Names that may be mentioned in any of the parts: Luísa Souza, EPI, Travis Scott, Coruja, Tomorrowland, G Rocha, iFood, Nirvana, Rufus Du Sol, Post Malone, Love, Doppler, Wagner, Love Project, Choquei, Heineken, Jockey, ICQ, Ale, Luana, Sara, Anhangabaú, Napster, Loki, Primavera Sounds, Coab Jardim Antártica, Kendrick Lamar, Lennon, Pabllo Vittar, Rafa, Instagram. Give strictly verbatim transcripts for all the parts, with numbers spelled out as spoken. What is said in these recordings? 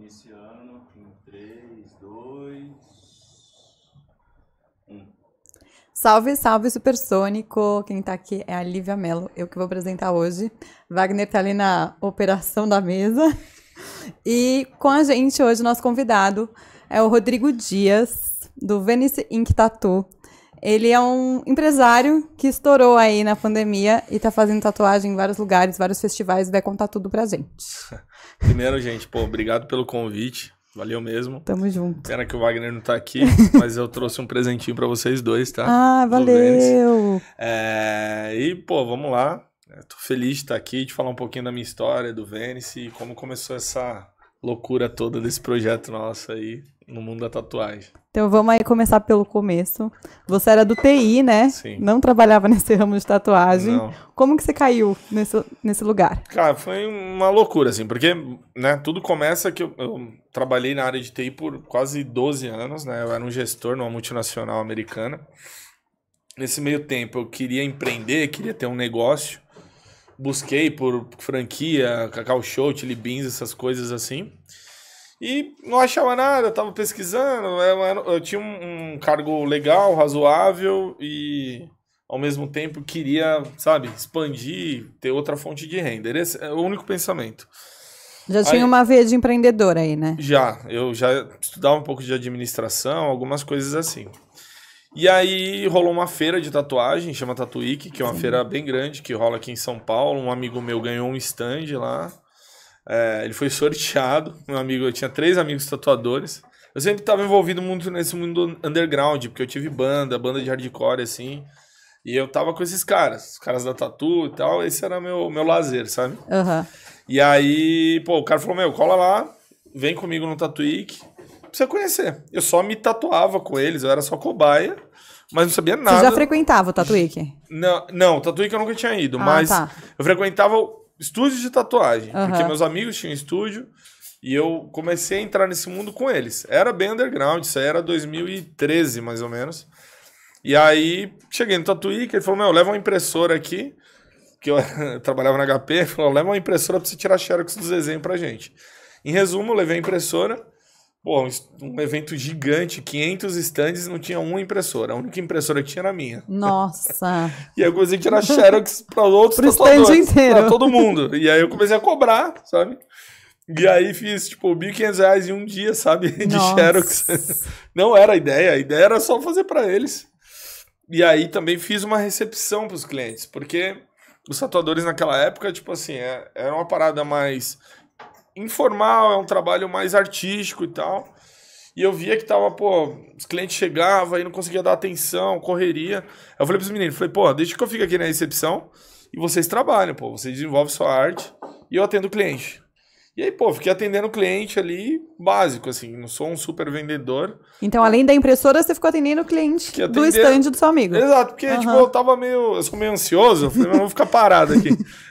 Iniciando em três, dois, um. Salve, salve, Supersônico! Quem tá aqui é a Lívia Mello, eu que vou apresentar hoje. Wagner tá ali na operação da mesa. E com a gente hoje, nosso convidado é o Rodrigo Dias, do Venice Ink Tattoo. Ele é um empresário que estourou aí na pandemia e tá fazendo tatuagem em vários lugares, vários festivais, vai contar tudo pra gente. Primeiro, gente, pô, obrigado pelo convite, valeu mesmo. Tamo junto. Pena que o Wagner não tá aqui, mas eu trouxe um presentinho pra vocês dois, tá? Ah, valeu! É, e, pô, vamos lá. Eu tô feliz de estar aqui, de falar um pouquinho da minha história, do Venice e como começou essa loucura toda desse projeto nosso aí no mundo da tatuagem. Então vamos aí começar pelo começo. Você era do T I, né? Sim. Não trabalhava nesse ramo de tatuagem. Não. Como que você caiu nesse, nesse lugar? Cara, foi uma loucura, assim, porque, né, tudo começa que eu, eu trabalhei na área de T I por quase doze anos, né? Eu era um gestor numa multinacional americana. Nesse meio tempo eu queria empreender, queria ter um negócio. Busquei por franquia, Cacau Show, Chili Beans, essas coisas assim. E não achava nada, tava pesquisando. Eu, eu, eu tinha um, um cargo legal, razoável e ao mesmo tempo queria, sabe, expandir, ter outra fonte de renda. Esse é o único pensamento. Já aí, tinha uma veia de empreendedor aí, né? Já, eu já estudava um pouco de administração, algumas coisas assim. E aí rolou uma feira de tatuagem, chama Tattoo Week, que é uma Sim. feira bem grande, que rola aqui em São Paulo. Um amigo meu ganhou um stand lá, é, ele foi sorteado, meu amigo, eu tinha três amigos tatuadores. Eu sempre estava envolvido muito nesse mundo underground, porque eu tive banda, banda de hardcore, assim, e eu tava com esses caras, os caras da Tattoo e tal, esse era meu, meu lazer, sabe? Uhum. E aí, pô, o cara falou, meu, cola lá, vem comigo no Tattoo Week. Pra você conhecer. Eu só me tatuava com eles, eu era só cobaia, mas não sabia nada. Você já frequentava o Tattoo Week? Não, não, o Tattoo Week eu nunca tinha ido, ah, mas tá. Eu frequentava estúdios de tatuagem, uhum. porque meus amigos tinham estúdio e eu comecei a entrar nesse mundo com eles. Era bem underground, isso aí era dois mil e treze, mais ou menos. E aí, cheguei no Tattoo Week, ele falou, meu, leva uma impressora aqui, que eu, eu trabalhava na H P, ele falou, leva uma impressora pra você tirar xerox dos desenhos pra gente. Em resumo, eu levei a impressora. Pô, um evento gigante, quinhentos estandes, não tinha uma impressora. A única impressora que tinha era a minha. Nossa! E aí eu comecei a tirar xerox para outros tatuadores, para todo mundo. E aí eu comecei a cobrar, sabe? E aí fiz, tipo, mil e quinhentos reais em um dia, sabe? De Nossa. Xerox. Não era a ideia. A ideia era só fazer para eles. E aí também fiz uma recepção para os clientes. Porque os tatuadores naquela época, tipo assim, era uma parada mais... informal, é um trabalho mais artístico e tal. E eu via que tava, pô, os clientes chegavam e não conseguia dar atenção, correria. Eu falei pros meninos, falei, pô, deixa que eu fique aqui na recepção e vocês trabalham, pô, vocês desenvolvem sua arte e eu atendo o cliente. E aí, pô, fiquei atendendo o cliente ali, básico, assim, não sou um super vendedor. Então, além da impressora, você ficou atendendo o cliente atendendo... do stand do seu amigo. Exato, porque, uhum. tipo, eu tava meio, eu sou meio ansioso, eu falei, não vou ficar parado aqui.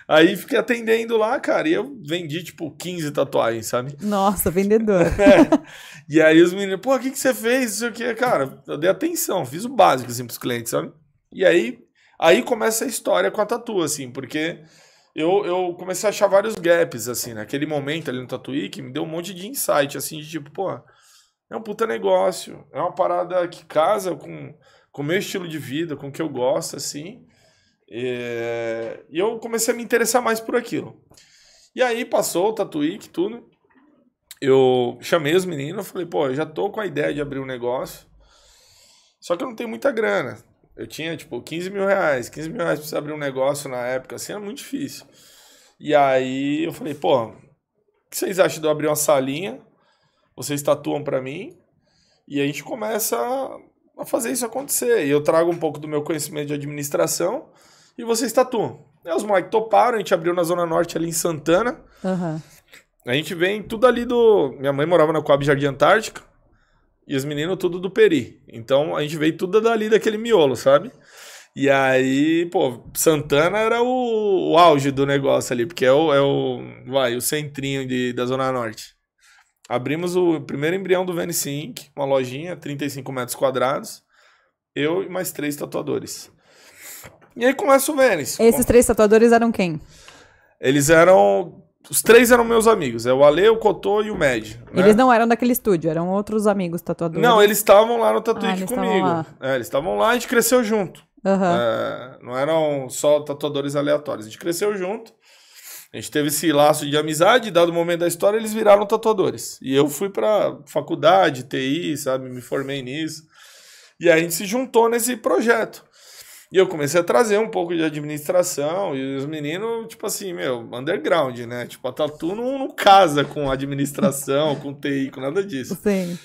Aí, fiquei atendendo lá, cara, e eu vendi, tipo, quinze tatuagens, sabe? Nossa, vendedor. É. E aí, os meninos, pô, o que que você fez? Isso aqui, cara, eu dei atenção, fiz o básico, assim, pros clientes, sabe? E aí, aí começa a história com a Tattoo, assim, porque... Eu, eu comecei a achar vários gaps, assim, naquele momento ali no Tattoo Week, me deu um monte de insight, assim, de tipo, pô, é um puta negócio, é uma parada que casa com o meu estilo de vida, com o que eu gosto, assim, e, e eu comecei a me interessar mais por aquilo. E aí passou o Tattoo Week, tudo, eu chamei os meninos, falei, pô, eu já tô com a ideia de abrir um negócio, só que eu não tenho muita grana. Eu tinha, tipo, quinze mil reais. quinze mil reais pra você abrir um negócio na época, assim, era muito difícil. E aí eu falei, pô, o que vocês acham de eu abrir uma salinha? Vocês tatuam pra mim? E a gente começa a fazer isso acontecer. E eu trago um pouco do meu conhecimento de administração e vocês tatuam. E os moleques toparam, a gente abriu na Zona Norte ali em Santana. Uhum. A gente vem tudo ali do... Minha mãe morava na Coab Jardim Antártica. E os meninos tudo do Peri. Então, a gente veio tudo dali daquele miolo, sabe? E aí, pô, Santana era o, o auge do negócio ali, porque é o, é o, vai, o centrinho de, da Zona Norte. Abrimos o primeiro embrião do Venice Ink, uma lojinha, trinta e cinco metros quadrados. Eu e mais três tatuadores. E aí começa o Venice. Esses com... três tatuadores eram quem? Eles eram... Os três eram meus amigos, é o Ale, o Cotô e o Med. Né? Eles não eram daquele estúdio, eram outros amigos tatuadores. Não, eles estavam lá no Tattoo Week ah, comigo. É, eles estavam lá e a gente cresceu junto. Uhum. É, não eram só tatuadores aleatórios, a gente cresceu junto. A gente teve esse laço de amizade, dado o momento da história, eles viraram tatuadores. E eu fui pra faculdade, T I, sabe, me formei nisso. E aí a gente se juntou nesse projeto. E eu comecei a trazer um pouco de administração, e os meninos, tipo assim, meu, underground, né? Tipo, a tatu não, não casa com administração, com T I, com nada disso. Sim.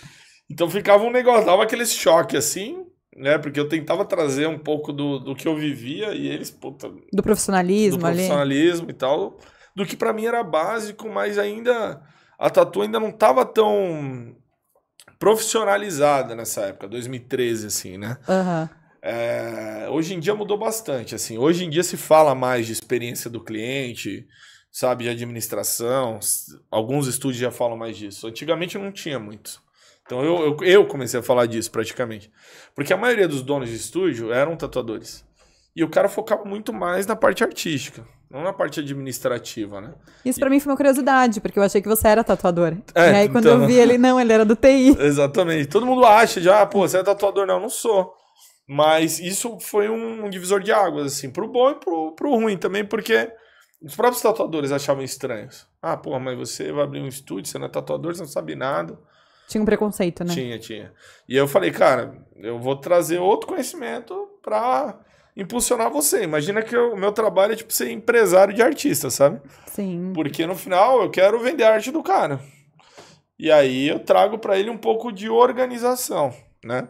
Então ficava um negócio, dava aquele choque assim, né? Porque eu tentava trazer um pouco do, do que eu vivia, e eles, puta... Do profissionalismo ali. Do profissionalismo ali. E tal, do que pra mim era básico, mas ainda, a tatu ainda não tava tão profissionalizada nessa época, dois mil e treze, assim, né? Aham. Uhum. É, hoje em dia mudou bastante, assim, hoje em dia se fala mais de experiência do cliente, sabe, de administração, alguns estúdios já falam mais disso, antigamente não tinha muito, então eu, eu, eu comecei a falar disso praticamente, porque a maioria dos donos de estúdio eram tatuadores, e o cara focava muito mais na parte artística, não na parte administrativa, né? Isso pra e... mim foi uma curiosidade, porque eu achei que você era tatuador. É, e aí quando então... eu vi ele, não, ele era do T I. Exatamente, todo mundo acha, já, ah, pô, você é tatuador? Não, não sou. Mas isso foi um divisor de águas, assim, pro bom e pro, pro ruim também, porque os próprios tatuadores achavam estranhos. Ah, porra, mas você vai abrir um estúdio, você não é tatuador, você não sabe nada. Tinha um preconceito, né? Tinha, tinha. E eu falei, cara, eu vou trazer outro conhecimento pra impulsionar você. Imagina que o meu trabalho é, tipo, ser empresário de artista, sabe? Sim. Porque no final eu quero vender a arte do cara. E aí eu trago pra ele um pouco de organização, né?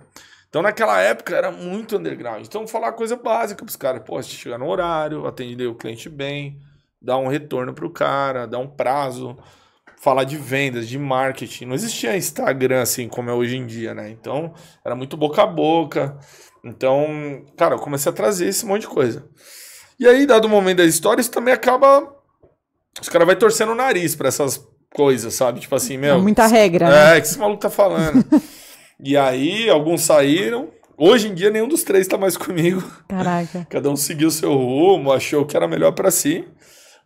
Então, naquela época, era muito underground. Então, falar coisa básica pros caras. Pô, se chegar no horário, atender o cliente bem, dar um retorno pro cara, dar um prazo, falar de vendas, de marketing. Não existia Instagram, assim, como é hoje em dia, né? Então, era muito boca a boca. Então, cara, eu comecei a trazer esse monte de coisa. E aí, dado o momento da história, isso também acaba... Os caras vão torcendo o nariz pra essas coisas, sabe? Tipo assim, meu... É muita regra, né? É, o que esse maluco tá falando? E aí, alguns saíram. Hoje em dia, nenhum dos três tá mais comigo. Caraca. Cada um seguiu seu rumo, achou que era melhor pra si.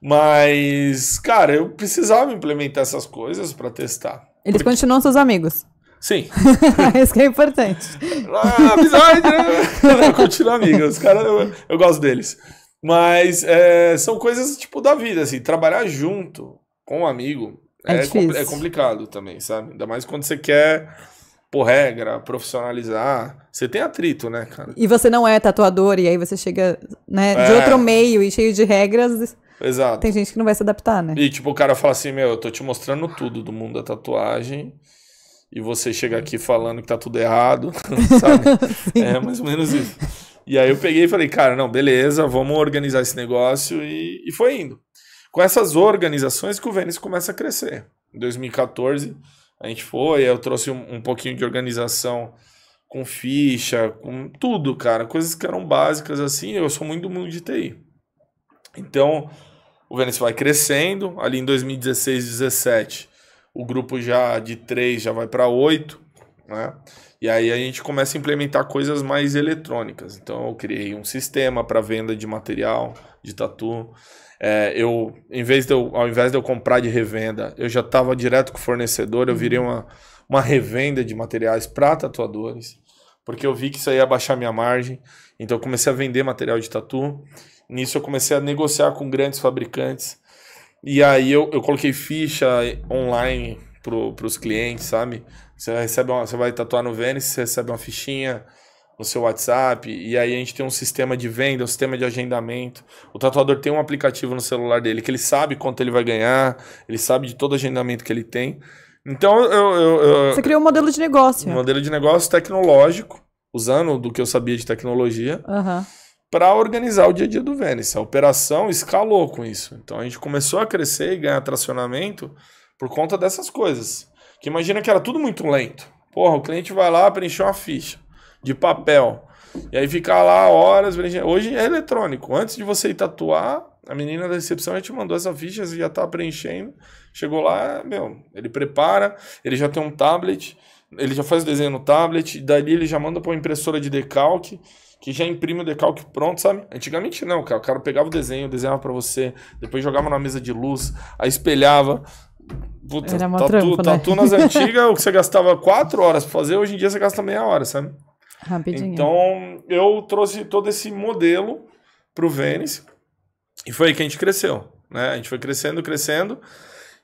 Mas, cara, eu precisava implementar essas coisas pra testar. Eles Porque... continuam seus amigos? Sim. Isso que é importante. Ah, amizade, né? Continuo amigo. Os caras, eu, eu gosto deles. Mas é, são coisas, tipo, da vida, assim. Trabalhar junto com um amigo é, é, compl- é complicado também, sabe? Ainda mais quando você quer... Por regra, profissionalizar, você tem atrito, né, cara? E você não é tatuador, e aí você chega, né, é. de outro meio e cheio de regras. Exato. Tem gente que não vai se adaptar, né? E tipo, o cara fala assim, meu, eu tô te mostrando tudo do mundo da tatuagem, e você chega aqui falando que tá tudo errado, sabe? É mais ou menos isso. E aí eu peguei e falei, cara, não, beleza, vamos organizar esse negócio, e, e foi indo. Com essas organizações que o Venice começa a crescer. Em dois mil e quatorze... A gente foi, eu trouxe um, um pouquinho de organização com ficha, com tudo, cara. Coisas que eram básicas, assim. Eu sou muito do mundo de T I. Então, o Venice vai crescendo. Ali em dois mil e dezesseis, dois mil e dezessete, o grupo já de três já vai para oito, né? E aí a gente começa a implementar coisas mais eletrônicas. Então, eu criei um sistema para venda de material, de tatu. É, eu, em vez de eu, ao invés de eu comprar de revenda, eu já estava direto com o fornecedor, eu virei uma, uma revenda de materiais para tatuadores, porque eu vi que isso aí ia baixar minha margem, então eu comecei a vender material de tatu, nisso eu comecei a negociar com grandes fabricantes, e aí eu, eu coloquei ficha online para os clientes, sabe? Você, recebe uma, você vai tatuar no Venice, você recebe uma fichinha no seu WhatsApp, e aí a gente tem um sistema de venda, um sistema de agendamento. O tatuador tem um aplicativo no celular dele que ele sabe quanto ele vai ganhar, ele sabe de todo o agendamento que ele tem. Então, eu... eu, eu Você criou um modelo de negócio. Um modelo de negócio tecnológico, usando do que eu sabia de tecnologia, uhum. para organizar o dia a dia do Venice. A operação escalou com isso. Então, a gente começou a crescer e ganhar tracionamento por conta dessas coisas. Que imagina que era tudo muito lento. Porra, o cliente vai lá preencher uma ficha de papel, e aí ficar lá horas, hoje é eletrônico, antes de você ir tatuar, a menina da recepção já te mandou essa ficha, você já tá preenchendo, chegou lá, meu, ele prepara, ele já tem um tablet, ele já faz o desenho no tablet, dali ele já manda para uma impressora de decalque, que já imprime o decalque pronto, sabe? Antigamente não, cara. O cara pegava o desenho, desenhava para você, depois jogava na mesa de luz, aí espelhava. Puta, tatu, trampa, tatu né? Nas antigas, o que você gastava quatro horas pra fazer, hoje em dia você gasta meia hora, sabe? Rapidinho. Então, eu trouxe todo esse modelo pro Venice e foi aí que a gente cresceu, né? A gente foi crescendo, crescendo.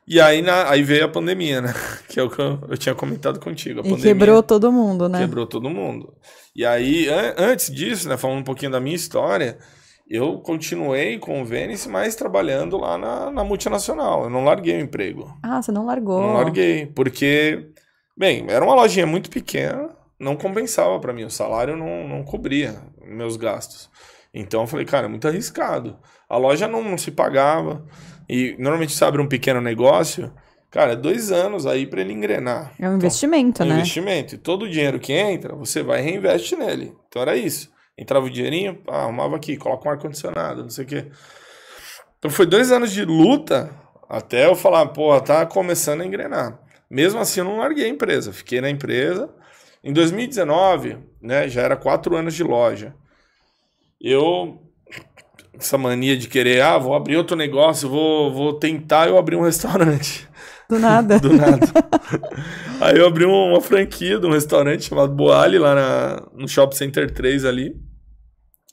E aí, na, aí veio a pandemia, né? Que é o que eu, eu tinha comentado contigo. A e pandemia quebrou todo mundo, né? Quebrou todo mundo. E aí, an antes disso, né? Falando um pouquinho da minha história, eu continuei com o Venice, mas trabalhando lá na, na multinacional. Eu não larguei o emprego. Ah, você não largou? Não larguei, porque, bem, era uma lojinha muito pequena, não compensava para mim. O salário não, não cobria meus gastos. Então eu falei, cara, é muito arriscado. A loja não, não se pagava. E normalmente você abre um pequeno negócio, cara, é dois anos aí para ele engrenar. É um investimento, então, né? É um investimento. E todo o dinheiro que entra, você vai e reinveste nele. Então era isso. Entrava o dinheirinho, ah, arrumava aqui, coloca um ar-condicionado, não sei o quê. Então foi dois anos de luta até eu falar, porra, tá começando a engrenar. Mesmo assim eu não larguei a empresa, fiquei na empresa. Em dois mil e dezenove, né, já era quatro anos de loja. Eu... Essa mania de querer, ah, vou abrir outro negócio, vou, vou tentar eu abrir um restaurante. Do nada. Do nada. Aí eu abri uma franquia de um restaurante chamado Boali, lá na, no Shopping Center três ali.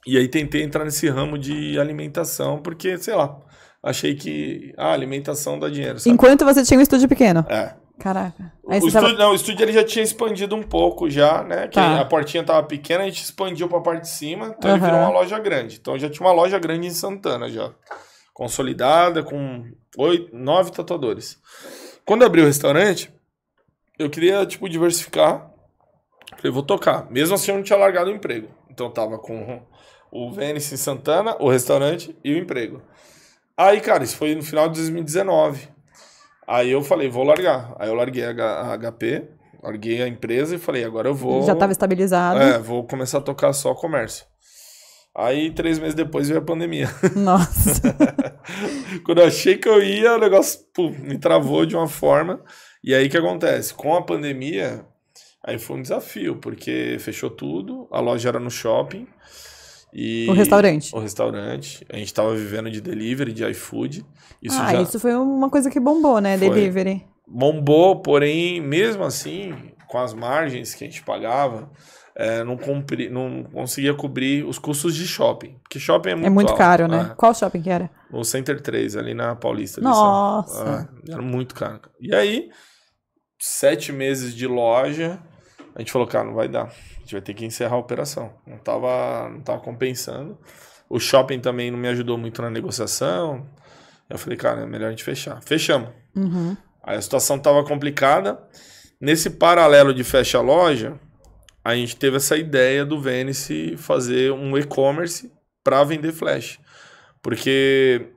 E aí tentei entrar nesse ramo de alimentação, porque, sei lá, achei que a ah, alimentação dá dinheiro. Sabe? Enquanto você tinha um estúdio pequeno. É. Caraca. Aí o, estúdio, tava... não, o estúdio ele já tinha expandido um pouco já, né? Que tá. A portinha tava pequena, a gente expandiu pra parte de cima, então uhum. Ele virou uma loja grande. Então já tinha uma loja grande em Santana já, consolidada, com oito, nove tatuadores. Quando abri o restaurante, eu queria, tipo, diversificar. Falei, vou tocar. Mesmo assim eu não tinha largado o emprego. Então eu tava com o Venice em Santana, o restaurante e o emprego. Aí, cara, isso foi no final de dois mil e dezenove. Aí eu falei, vou largar. Aí eu larguei a H P, larguei a empresa e falei, agora eu vou... Já estava estabilizado. É, vou começar a tocar só comércio. Aí três meses depois veio a pandemia. Nossa. Quando eu achei que eu ia, o negócio pum, me travou de uma forma. E aí o que acontece? Com a pandemia, aí foi um desafio, porque fechou tudo, a loja era no shopping. E o restaurante. O restaurante. A gente tava vivendo de delivery, de iFood. Isso ah, já... isso foi uma coisa que bombou, né? Foi. Delivery. Bombou, porém, mesmo assim, com as margens que a gente pagava, é, não, cumpri... não conseguia cobrir os custos de shopping. Porque shopping é muito, é muito caro, né? Ah, qual shopping que era? No Center três, ali na Paulista. Nossa! Ah, era muito caro. E aí, sete meses de loja, a gente falou, cara, não vai dar. A gente vai ter que encerrar a operação. Não tava, não tava compensando. O shopping também não me ajudou muito na negociação. Eu falei, cara, é melhor a gente fechar. Fechamos. Uhum. Aí a situação tava complicada. Nesse paralelo de fecha a loja, a gente teve essa ideia do Venice fazer um e-commerce para vender flash. Porque,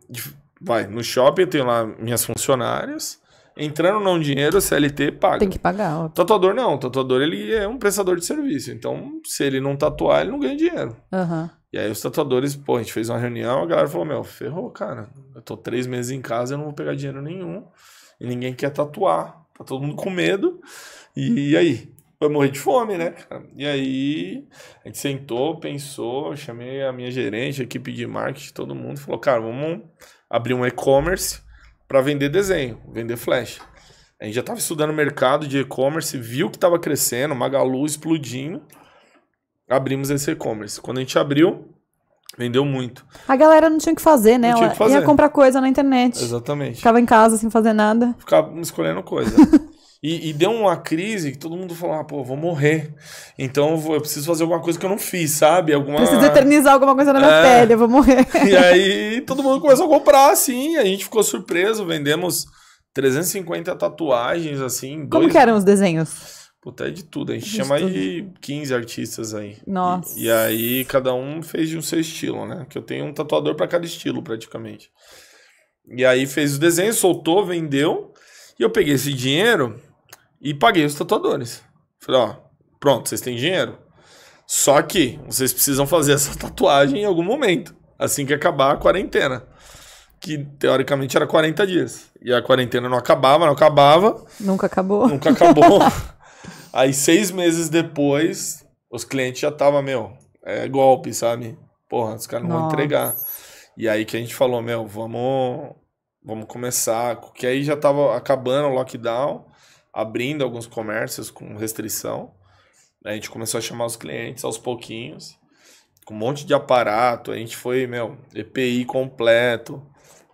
vai, no shopping eu tenho lá minhas funcionárias. Entrando não dinheiro, C L T paga. Tem que pagar, ó. Tatuador não. O tatuador ele é um prestador de serviço. Então, se ele não tatuar, ele não ganha dinheiro. Uhum. E aí os tatuadores, pô, a gente fez uma reunião, a galera falou, meu, ferrou, cara. Eu tô três meses em casa, eu não vou pegar dinheiro nenhum. E ninguém quer tatuar. Tá todo mundo com medo. E, e aí? Vai morrer de fome, né, cara? E aí, a gente sentou, pensou, chamei a minha gerente, a equipe de marketing, todo mundo. Falou, cara, vamos abrir um e-commerce para vender desenho, vender flash. A gente já estava estudando o mercado de e-commerce, viu que estava crescendo, Magalu explodindo. Abrimos esse e-commerce. Quando a gente abriu, vendeu muito. A galera não tinha o que fazer, né? Não tinha que fazer. Ia comprar coisa na internet. Exatamente. Ficava em casa sem fazer nada. Ficava escolhendo coisa. e, e deu uma crise que todo mundo falou, ah, pô, vou morrer. Então eu, vou, eu preciso fazer alguma coisa que eu não fiz, sabe? Alguma... Preciso eternizar alguma coisa na minha é... pele, eu vou morrer. E aí todo mundo começou a comprar, assim, a gente ficou surpreso. Vendemos trezentas e cinquenta tatuagens, assim. Como dois... que eram os desenhos? Puta, é de tudo. A gente de chama tudo. De quinze artistas aí. Nossa. E, e aí cada um fez de um seu estilo, né? Que eu tenho um tatuador para cada estilo, praticamente. E aí fez os desenhos, soltou, vendeu. E eu peguei esse dinheiro e paguei os tatuadores. Falei, ó, pronto, vocês têm dinheiro. Só que vocês precisam fazer essa tatuagem em algum momento. Assim que acabar a quarentena. Que, teoricamente, era quarenta dias. E a quarentena não acabava, não acabava. Nunca acabou. Nunca acabou. Aí seis meses depois, os clientes já estavam, meu, é golpe, sabe? Porra, os caras não vão entregar. E aí que a gente falou, meu, vamos, vamos começar. Porque aí já tava acabando o lockdown, abrindo alguns comércios com restrição. A gente começou a chamar os clientes aos pouquinhos, com um monte de aparato. A gente foi, meu, E P I completo.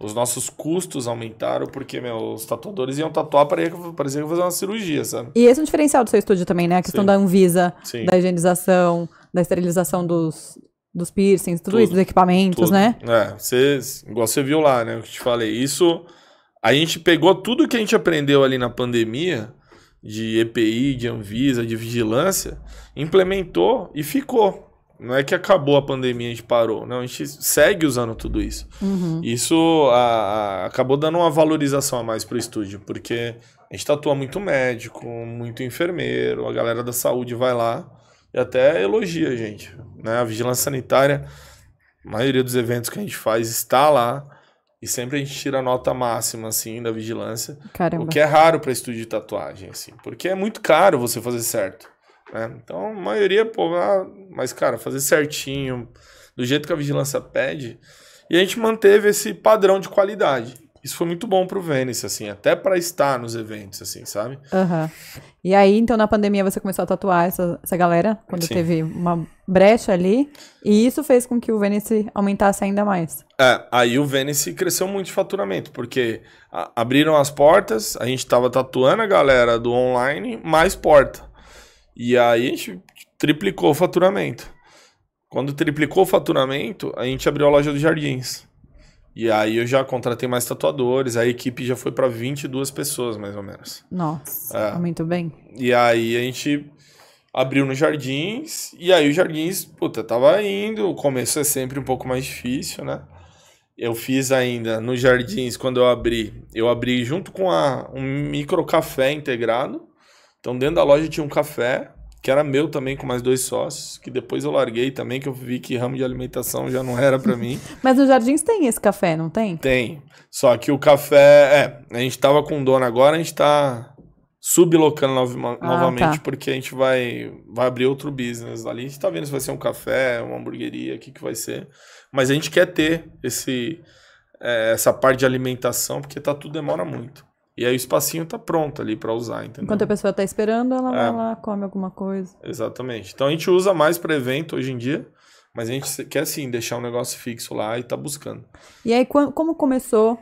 Os nossos custos aumentaram, porque, meu, os tatuadores iam tatuar, parecia que eu fazer uma cirurgia, sabe? E esse é um diferencial do seu estúdio também, né? A questão Sim. da Anvisa, Sim. da higienização, da esterilização dos, dos piercings, tudo, tudo isso, dos equipamentos, tudo. Né? É, você, igual você viu lá, né? Eu te falei, isso... A gente pegou tudo que a gente aprendeu ali na pandemia, de E P I, de Anvisa, de vigilância, implementou e ficou. Não é que acabou a pandemia e a gente parou. Não, a gente segue usando tudo isso. Uhum. Isso a, a, acabou dando uma valorização a mais pro estúdio, porque a gente tatua muito médico, muito enfermeiro, a galera da saúde vai lá e até elogia a gente. Né? A vigilância sanitária, a maioria dos eventos que a gente faz está lá e sempre a gente tira a nota máxima assim, da vigilância. Caramba. O que é raro para estúdio de tatuagem, assim, porque é muito caro você fazer certo. É, então a maioria, pô, ah, mas cara, fazer certinho, do jeito que a vigilância pede, e a gente manteve esse padrão de qualidade. Isso foi muito bom pro Venice, assim, até para estar nos eventos, assim, sabe? Uhum. E aí, então na pandemia você começou a tatuar essa, essa galera, quando Sim. teve uma brecha ali, e isso fez com que o Venice aumentasse ainda mais. É, aí o Venice cresceu muito de faturamento, porque a, abriram as portas, a gente tava tatuando a galera do online, mais porta. E aí a gente triplicou o faturamento. Quando triplicou o faturamento, a gente abriu a loja dos Jardins. E aí eu já contratei mais tatuadores, a equipe já foi para vinte e duas pessoas, mais ou menos. Nossa, é. Muito bem. E aí a gente abriu nos Jardins, e aí os Jardins, puta, tava indo, o começo é sempre um pouco mais difícil, né? Eu fiz ainda nos Jardins, quando eu abri, eu abri junto com a, um micro café integrado. Então, dentro da loja tinha um café, que era meu também, com mais dois sócios, que depois eu larguei também, que eu vi que ramo de alimentação já não era pra mim. Mas nos Jardins tem esse café, não tem? Tem. Só que o café... É, a gente tava com dono agora, a gente tá sublocando no ah, novamente, tá. porque a gente vai, vai abrir outro business ali. A gente tá vendo se vai ser um café, uma hamburgueria, o que que vai ser. Mas a gente quer ter esse, é, essa parte de alimentação, porque tá, tudo demora muito. E aí o espacinho tá pronto ali pra usar, entendeu? Enquanto a pessoa tá esperando, ela vai é. lá, come alguma coisa. Exatamente. Então a gente usa mais pra evento hoje em dia, mas a gente quer sim deixar um negócio fixo lá e tá buscando. E aí como começou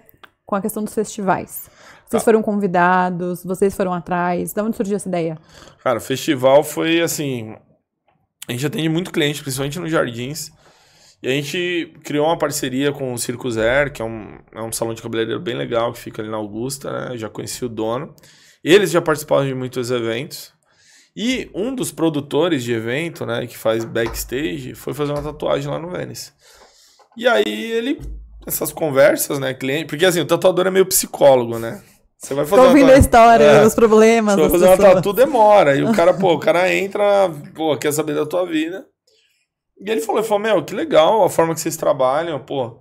com a questão dos festivais? Vocês tá. foram convidados, vocês foram atrás, de onde surgiu essa ideia? Cara, o festival foi assim, a gente atende muito cliente, principalmente nos Jardins. E a gente criou uma parceria com o Circo Zero, que é um, é um salão de cabeleireiro bem legal, que fica ali na Augusta, né? Eu já conheci o dono. Eles já participaram de muitos eventos. E um dos produtores de evento, né, que faz backstage, foi fazer uma tatuagem lá no Venice. E aí ele... Essas conversas, né, cliente... Porque assim, o tatuador é meio psicólogo, né? Você vai fazer Tô ouvindo uma... a história, é, os problemas... Você vai fazer uma tatu, demora. E o cara, pô, o cara entra, pô, quer saber da tua vida... E ele falou, ele falou, meu, que legal a forma que vocês trabalham, pô,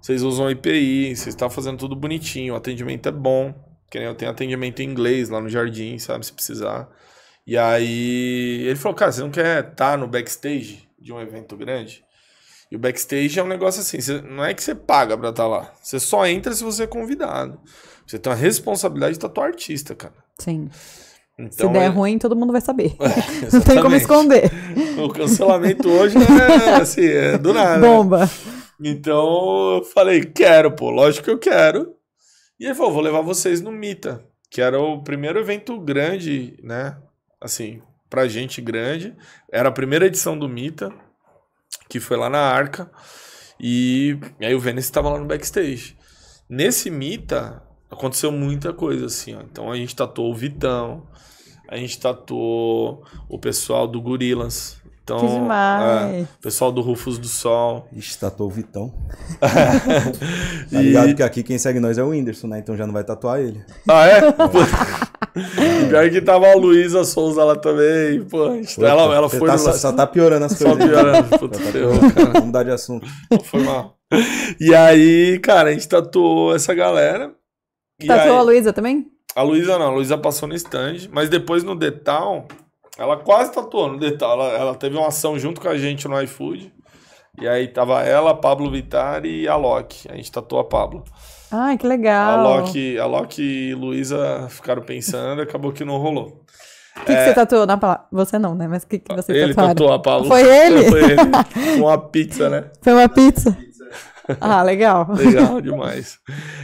vocês usam E P I, vocês estão fazendo tudo bonitinho, o atendimento é bom, que nem eu tenho atendimento em inglês lá no Jardim, sabe, se precisar. E aí ele falou, cara, você não quer estar no backstage de um evento grande? E o backstage é um negócio assim, você, não é que você paga pra estar lá, você só entra se você é convidado. Você tem a responsabilidade de tatuar artista, cara. Sim. Então, se der é... ruim, todo mundo vai saber. É, não tem como esconder. O cancelamento hoje é assim, é do nada. Bomba. Né? Então eu falei, quero, pô, lógico que eu quero. E ele falou, vou levar vocês no Mita, que era o primeiro evento grande, né? Assim, pra gente grande. Era a primeira edição do Mita, que foi lá na Arca. E, e aí o Venice tava lá no backstage. Nesse Mita... Aconteceu muita coisa, assim, ó. Então a gente tatuou o Vitão, a gente tatuou o pessoal do Gorillaz. Então, que demais! É, o pessoal do Rufus Du Sol. Ixi, tatuou o Vitão. Tá ligado e... que aqui quem segue nós é o Whindersson, né? Então já não vai tatuar ele. Ah, é? é. Pior que tava a Luísa Souza lá também. Pô, Pô, ela, tá, ela foi tá, no... Só tá piorando as coisas. Só piorando. Puta, tá piorando, Deus, cara. Vamos mudar de assunto. Foi mal. E aí, cara, a gente tatuou essa galera. E tatuou aí, a Luísa também? A Luísa não, a Luísa passou no stand, mas depois no Detal, Ela quase tatuou no detalhe. Ela, ela teve uma ação junto com a gente no iFood. E aí tava ela, Pabllo Vittar e a Loki. A gente tatuou a Pabllo. Ai, que legal. A Loki, a Loki e Luísa ficaram pensando e acabou que não rolou. O que, que é... você tatuou na Pabllo? Você não, né? Mas o que, que você tatuou? Ele tatuou a Pabllo. Foi ele? Foi ele. Uma pizza, né? Foi uma pizza. Ah, legal. Legal demais.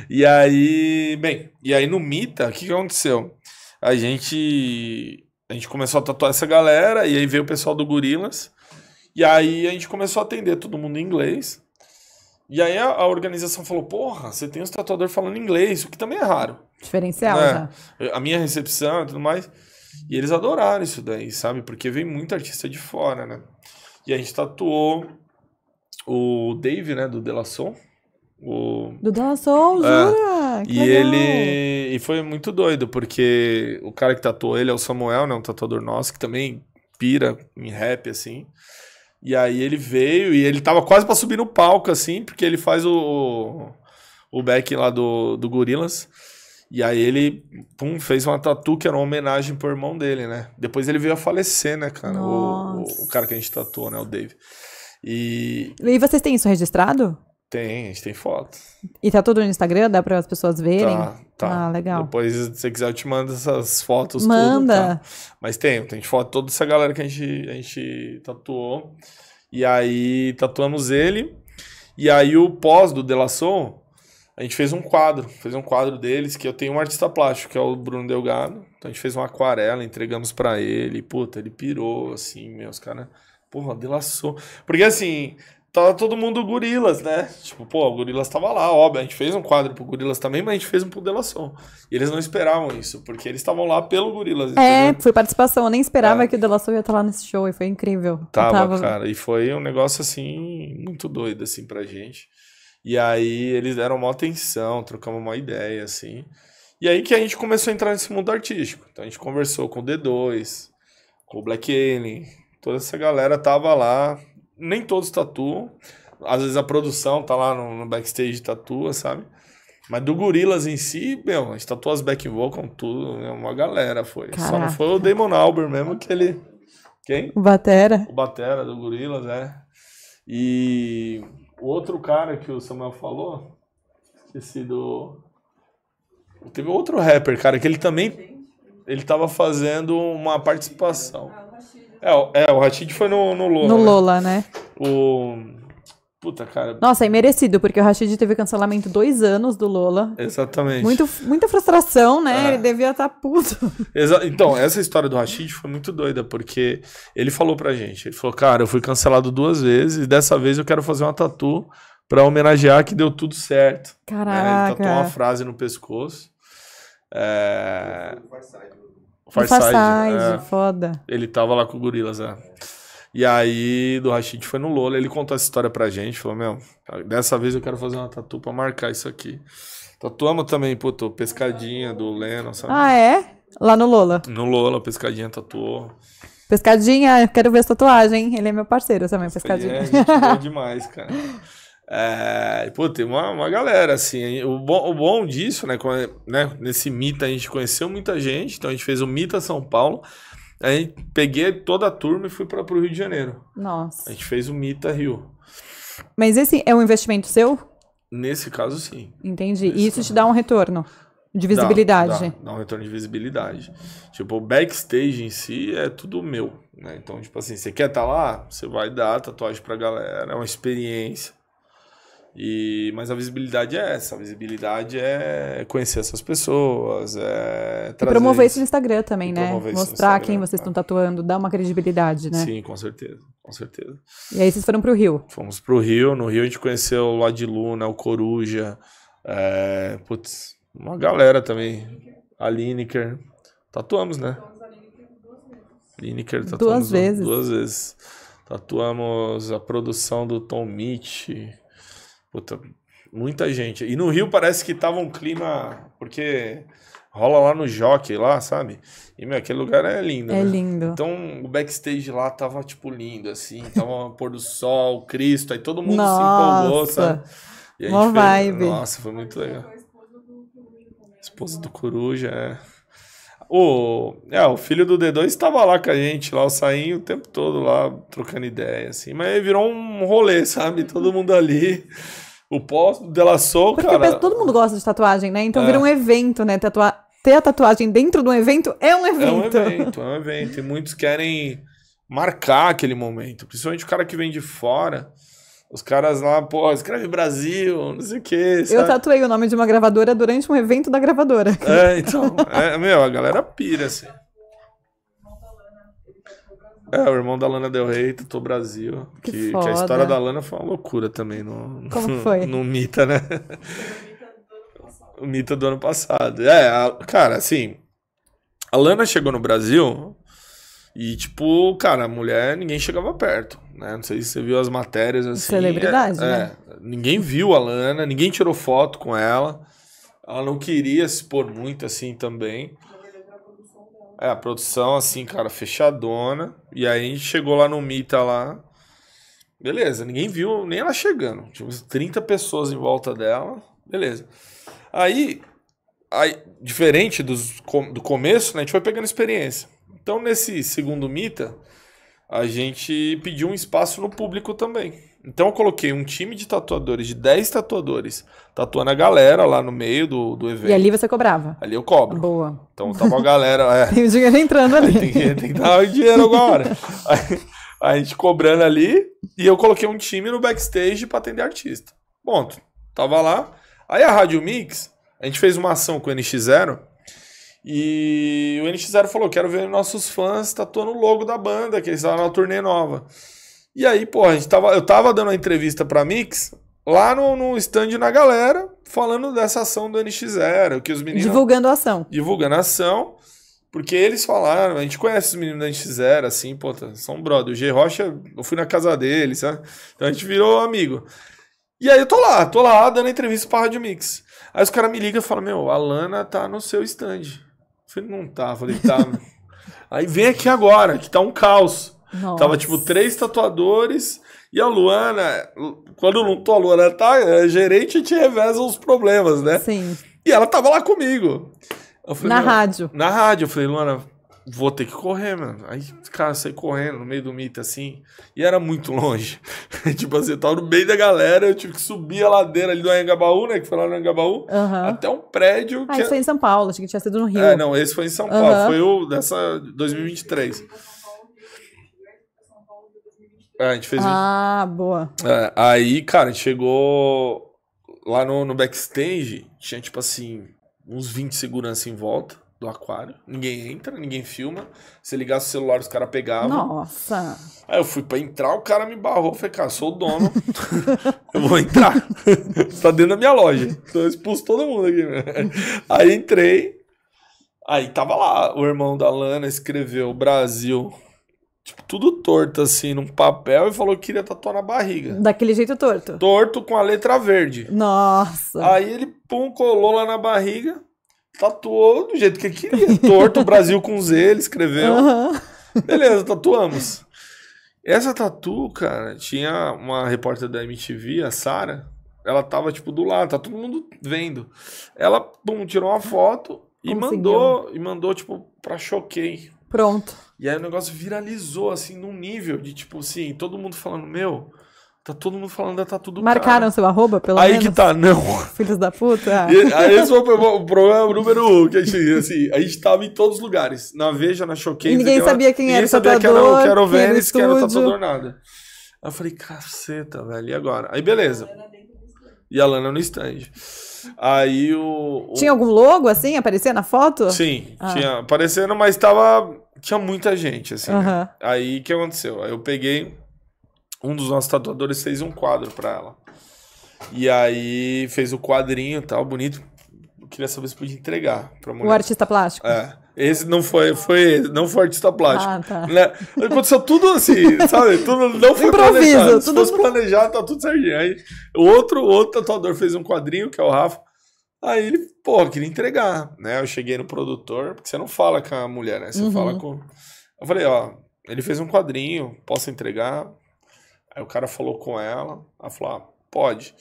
E aí, bem, e aí no Mita, o que, que aconteceu? A gente, a gente começou a tatuar essa galera e aí veio o pessoal do Gorillaz. E aí a gente começou a atender todo mundo em inglês. E aí a, a organização falou, porra, você tem os tatuadores falando inglês, o que também é raro. Diferencial, né? Tá? A minha recepção e tudo mais. E eles adoraram isso daí, sabe? Porque vem muito artista de fora, né? E a gente tatuou o Dave, né? Do De La Soul. O... Do De La Soul, jura? É. E legal. Ele... E foi muito doido, porque o cara que tatuou ele é o Samuel, né? Um tatuador nosso, que também pira em rap, assim. E aí ele veio e ele tava quase pra subir no palco, assim, porque ele faz o, o back lá do, do Gorillaz. E aí ele, pum, fez uma tatu que era uma homenagem pro irmão dele, né? Depois ele veio a falecer, né, cara? O, o cara que a gente tatuou, né? O Dave. E... e vocês têm isso registrado? Tem, a gente tem foto. E tá tudo no Instagram? Dá pra as pessoas verem? Tá, tá. Ah, legal. Depois, se você quiser, eu te mando essas fotos. Manda! Tudo, tá? Mas tem, tem foto toda essa galera que a gente, a gente tatuou. E aí, tatuamos ele. E aí, o pós do De La Soul, a gente fez um quadro. Fez um quadro deles, que eu tenho um artista plástico, que é o Bruno Delgado. Então, a gente fez uma aquarela, entregamos pra ele. Puta, ele pirou, assim, meu, os caras... Porra, De La Soul... Porque, assim... Tava todo mundo Gorillaz, né? Tipo, pô, o Gorillaz tava lá, óbvio. A gente fez um quadro pro Gorillaz também, mas a gente fez um pro De La Soul. E eles não esperavam isso, porque eles estavam lá pelo Gorillaz. É, entendeu? Foi participação. Eu nem esperava é. que o De La Soul ia estar lá nesse show, e foi incrível. Tava, tava, cara. E foi um negócio, assim, muito doido, assim, pra gente. E aí, eles deram uma atenção, trocamos uma ideia, assim. E aí que a gente começou a entrar nesse mundo artístico. Então, a gente conversou com o D dois, com o Black Alien. Toda essa galera tava lá. Nem todos tatuam. Às vezes a produção tá lá no, no backstage, tatua, sabe? Mas do Gorillaz em si, meu, a gente tatua as back vocal, tudo. É uma galera, foi. Caraca. Só não foi o Damon Albarn mesmo, que ele... Quem? O Batera. O Batera do Gorillaz, é. E o outro cara que o Samuel falou, esqueci do... Teve outro rapper, cara, que ele também... Ele tava fazendo uma participação. É, o Rashid foi no, no Lolla. No Lolla, né? né? O... Puta, cara... Nossa, é merecido, porque o Rashid teve cancelamento dois anos do Lolla. Exatamente. Muito, muita frustração, né? É. Ele devia estar puto. Exa... Então, essa história do Rashid foi muito doida, porque ele falou pra gente, ele falou, cara, eu fui cancelado duas vezes, e dessa vez eu quero fazer uma tatu pra homenagear que deu tudo certo. Caraca. É, ele tatuou uma frase no pescoço. É... Farside, Farside, é, foda. Ele tava lá com o Gorillaz, né? E aí, do Rashid foi no Lolla, ele contou essa história pra gente, falou, meu, dessa vez eu quero fazer uma tatu pra marcar isso aqui. Tatuamos também, puto, Pescadinha do Lennon, sabe? Ah, é? Lá no Lolla? No Lolla, Pescadinha tatuou. Pescadinha, eu quero ver essa tatuagem, ele é meu parceiro também, Pescadinha. É, a gente boa demais, cara. É, pô, tem uma, uma galera, assim, o bom, o bom disso, né, com, né, nesse Mita a gente conheceu muita gente, então a gente fez o Mita São Paulo, aí peguei toda a turma e fui para pro Rio de Janeiro. Nossa. A gente fez o Mita Rio. Mas esse é um investimento seu? Nesse caso, sim. Entendi, nesse e isso caso. Te dá um retorno de visibilidade? Dá, dá, dá um retorno de visibilidade. Tipo, o backstage em si é tudo meu, né, então, tipo assim, você quer estar lá, você vai dar tatuagem pra galera, é uma experiência. E, mas a visibilidade é essa, a visibilidade é conhecer essas pessoas, é trazer... E promover isso no Instagram também, né? Mostrar quem vocês estão tatuando, dar uma credibilidade, né? Sim, com certeza, com certeza. E aí vocês foram pro Rio? Fomos pro Rio, no Rio a gente conheceu o Lado de Luna, o Coruja, é, putz, uma galera também, a Lineker, tatuamos, né? Lineker tatuamos duas vezes. Duas vezes. Tatuamos a produção do Tom Mitch... Puta, muita gente. E no Rio parece que tava um clima... Porque rola lá no Jockey, lá, sabe? E, meu, aquele lugar é lindo, né? É lindo. Então, o backstage lá tava, tipo, lindo, assim. Tava pôr do sol, Cristo. Aí todo mundo Nossa. se empolgou, sabe? E a gente fez... vibe. Nossa, foi muito legal. Esposa do Coruja, é. O, é, o filho do D dois estava lá com a gente, lá o Sainho, o tempo todo lá, trocando ideia, assim. Mas aí virou um rolê, sabe? Todo mundo ali. O pós do De La Soul, porque cara... Porque todo mundo gosta de tatuagem, né? Então é. Vira um evento, né? Tatua... Ter a tatuagem dentro de um evento é um evento. É um evento, é um evento. E muitos querem marcar aquele momento. Principalmente o cara que vem de fora... Os caras lá, pô, escreve Brasil, não sei o que, sabe? Eu tatuei o nome de uma gravadora durante um evento da gravadora. É, então, é, meu, a galera pira, assim. É, o irmão da Lana Del Rey tatuou Brasil. Que, que, que a história da Lana foi uma loucura também no... no Como foi? No Mita, né? O Mita do ano passado. É, a, cara, assim, a Lana chegou no Brasil... E, tipo, cara, a mulher, ninguém chegava perto, né? Não sei se você viu as matérias, assim... Celebridade, é, né? É, ninguém viu a Lana, ninguém tirou foto com ela. Ela não queria se expor muito, assim, também. É, a produção, assim, cara, fechadona. E aí a gente chegou lá no Mita, lá... Beleza, ninguém viu nem ela chegando. Tinha trinta pessoas em volta dela. Beleza. Aí, aí diferente dos, do começo, né? A gente foi pegando experiência. Então, nesse segundo Mita, a gente pediu um espaço no público também. Então, eu coloquei um time de tatuadores, de dez tatuadores, tatuando a galera lá no meio do, do evento. E ali você cobrava? Ali eu cobro. Boa. Então, tava a galera... É. Tem o dinheiro entrando ali. Tem que, tem que dar o dinheiro agora. A, a gente cobrando ali, e eu coloquei um time no backstage para atender artista. Ponto. Tava lá. Aí, a Rádio Mix, a gente fez uma ação com o N X Zero. E o N X Zero falou, quero ver nossos fãs tatuando o logo da banda, que eles estavam na turnê nova. E aí, pô, a gente tava, eu tava dando uma entrevista pra Mix, lá no, no stand na galera, falando dessa ação do N X Zero, que os meninos... Divulgando a ação. Divulgando a ação, porque eles falaram, a gente conhece os meninos do N X Zero, assim, pô, são brother. O G Rocha, eu fui na casa dele, sabe? Então a gente virou amigo. E aí eu tô lá, tô lá dando entrevista pra Rádio Mix. Aí os caras me ligam e falam, meu, a Lana tá no seu stand. Eu falei, não tá. Falei, tá. Aí vem aqui agora, que tá um caos. Nossa. Tava, tipo, três tatuadores e a Luana, quando não tô, a Luana tá, é gerente, te reveza os problemas, né? Sim. E ela tava lá comigo. Eu falei, na rádio. Na rádio. Eu falei, Luana, vou ter que correr, mano. Aí, cara, eu saí correndo no meio do Mita, assim, e era muito longe. Tipo assim, eu tava no meio da galera, eu tive que subir a ladeira ali do Anhangabaú, né, que foi lá no Anhangabaú, uhum. até um prédio... Ah, que... isso foi em São Paulo, achei que tinha sido no Rio. É, não, esse foi em São Paulo, uhum. foi o dessa dois mil e vinte e três. É, a gente fez... Ah, boa. É, aí, cara, a gente chegou lá no, no backstage, tinha, tipo assim, uns vinte seguranças em volta. Do aquário, ninguém entra, ninguém filma. Se ligasse o celular, os caras pegavam. Nossa! Aí eu fui pra entrar, o cara me barrou. Falei, cara, sou o dono, eu vou entrar. Você tá dentro da minha loja. Então eu expulso todo mundo aqui. Aí entrei, aí tava lá. O irmão da Lana escreveu Brasil, tipo, tudo torto assim, num papel, e falou que queria tatuar na barriga. Daquele jeito torto? Torto com a letra verde. Nossa! Aí ele, pum, colou lá na barriga. Tatuou do jeito que ele queria. Torto, Brasil com Z, ele escreveu. Uhum. Beleza, tatuamos. Essa tatu, cara, tinha uma repórter da M T V, a Sara. Ela tava, tipo, do lado, tá todo mundo vendo. Ela, pum, tirou uma foto e mandou, e mandou, tipo, pra Choquei. Pronto. E aí o negócio viralizou, assim, num nível de, tipo, assim, todo mundo falando, meu... Tá todo mundo falando da tatu do Marcaram cara. Marcaram seu arroba, pelo aí menos? Aí que tá, não. Filhos da puta. E, aí esse foi o problema número um. Que a, gente, assim, a gente tava em todos os lugares. Na Veja, na Choquei. Ninguém entendeu? sabia quem ninguém era o tatuador. Ninguém sabia que era o Venice, que era o tatuador, nada. Aí eu falei, caceta, velho. E agora? Aí beleza. E a Lana no stand. Aí o... o... Tinha algum logo, assim? Aparecia na foto? Sim, ah. tinha aparecendo, mas tava... Tinha muita gente, assim. Uh-huh. Né? Aí o que aconteceu? Aí eu peguei... Um dos nossos tatuadores fez um quadro pra ela. E aí fez o quadrinho e tal, bonito. Eu queria saber se podia entregar pra mulher. O artista plástico? É. Esse não foi, foi não foi artista plástico. Ah, tá. Né? Aconteceu tudo assim, sabe? Tudo não foi Improviso, planejado. Se tudo... fosse planejado, tá tudo certinho. Aí o outro, outro tatuador fez um quadrinho, que é o Rafa. Aí ele, pô, queria entregar. Né? Eu cheguei no produtor, porque você não fala com a mulher, né? Você uhum. fala com... Eu falei, ó, ele fez um quadrinho, posso entregar? Aí o cara falou com ela, ela falou, ah, pode.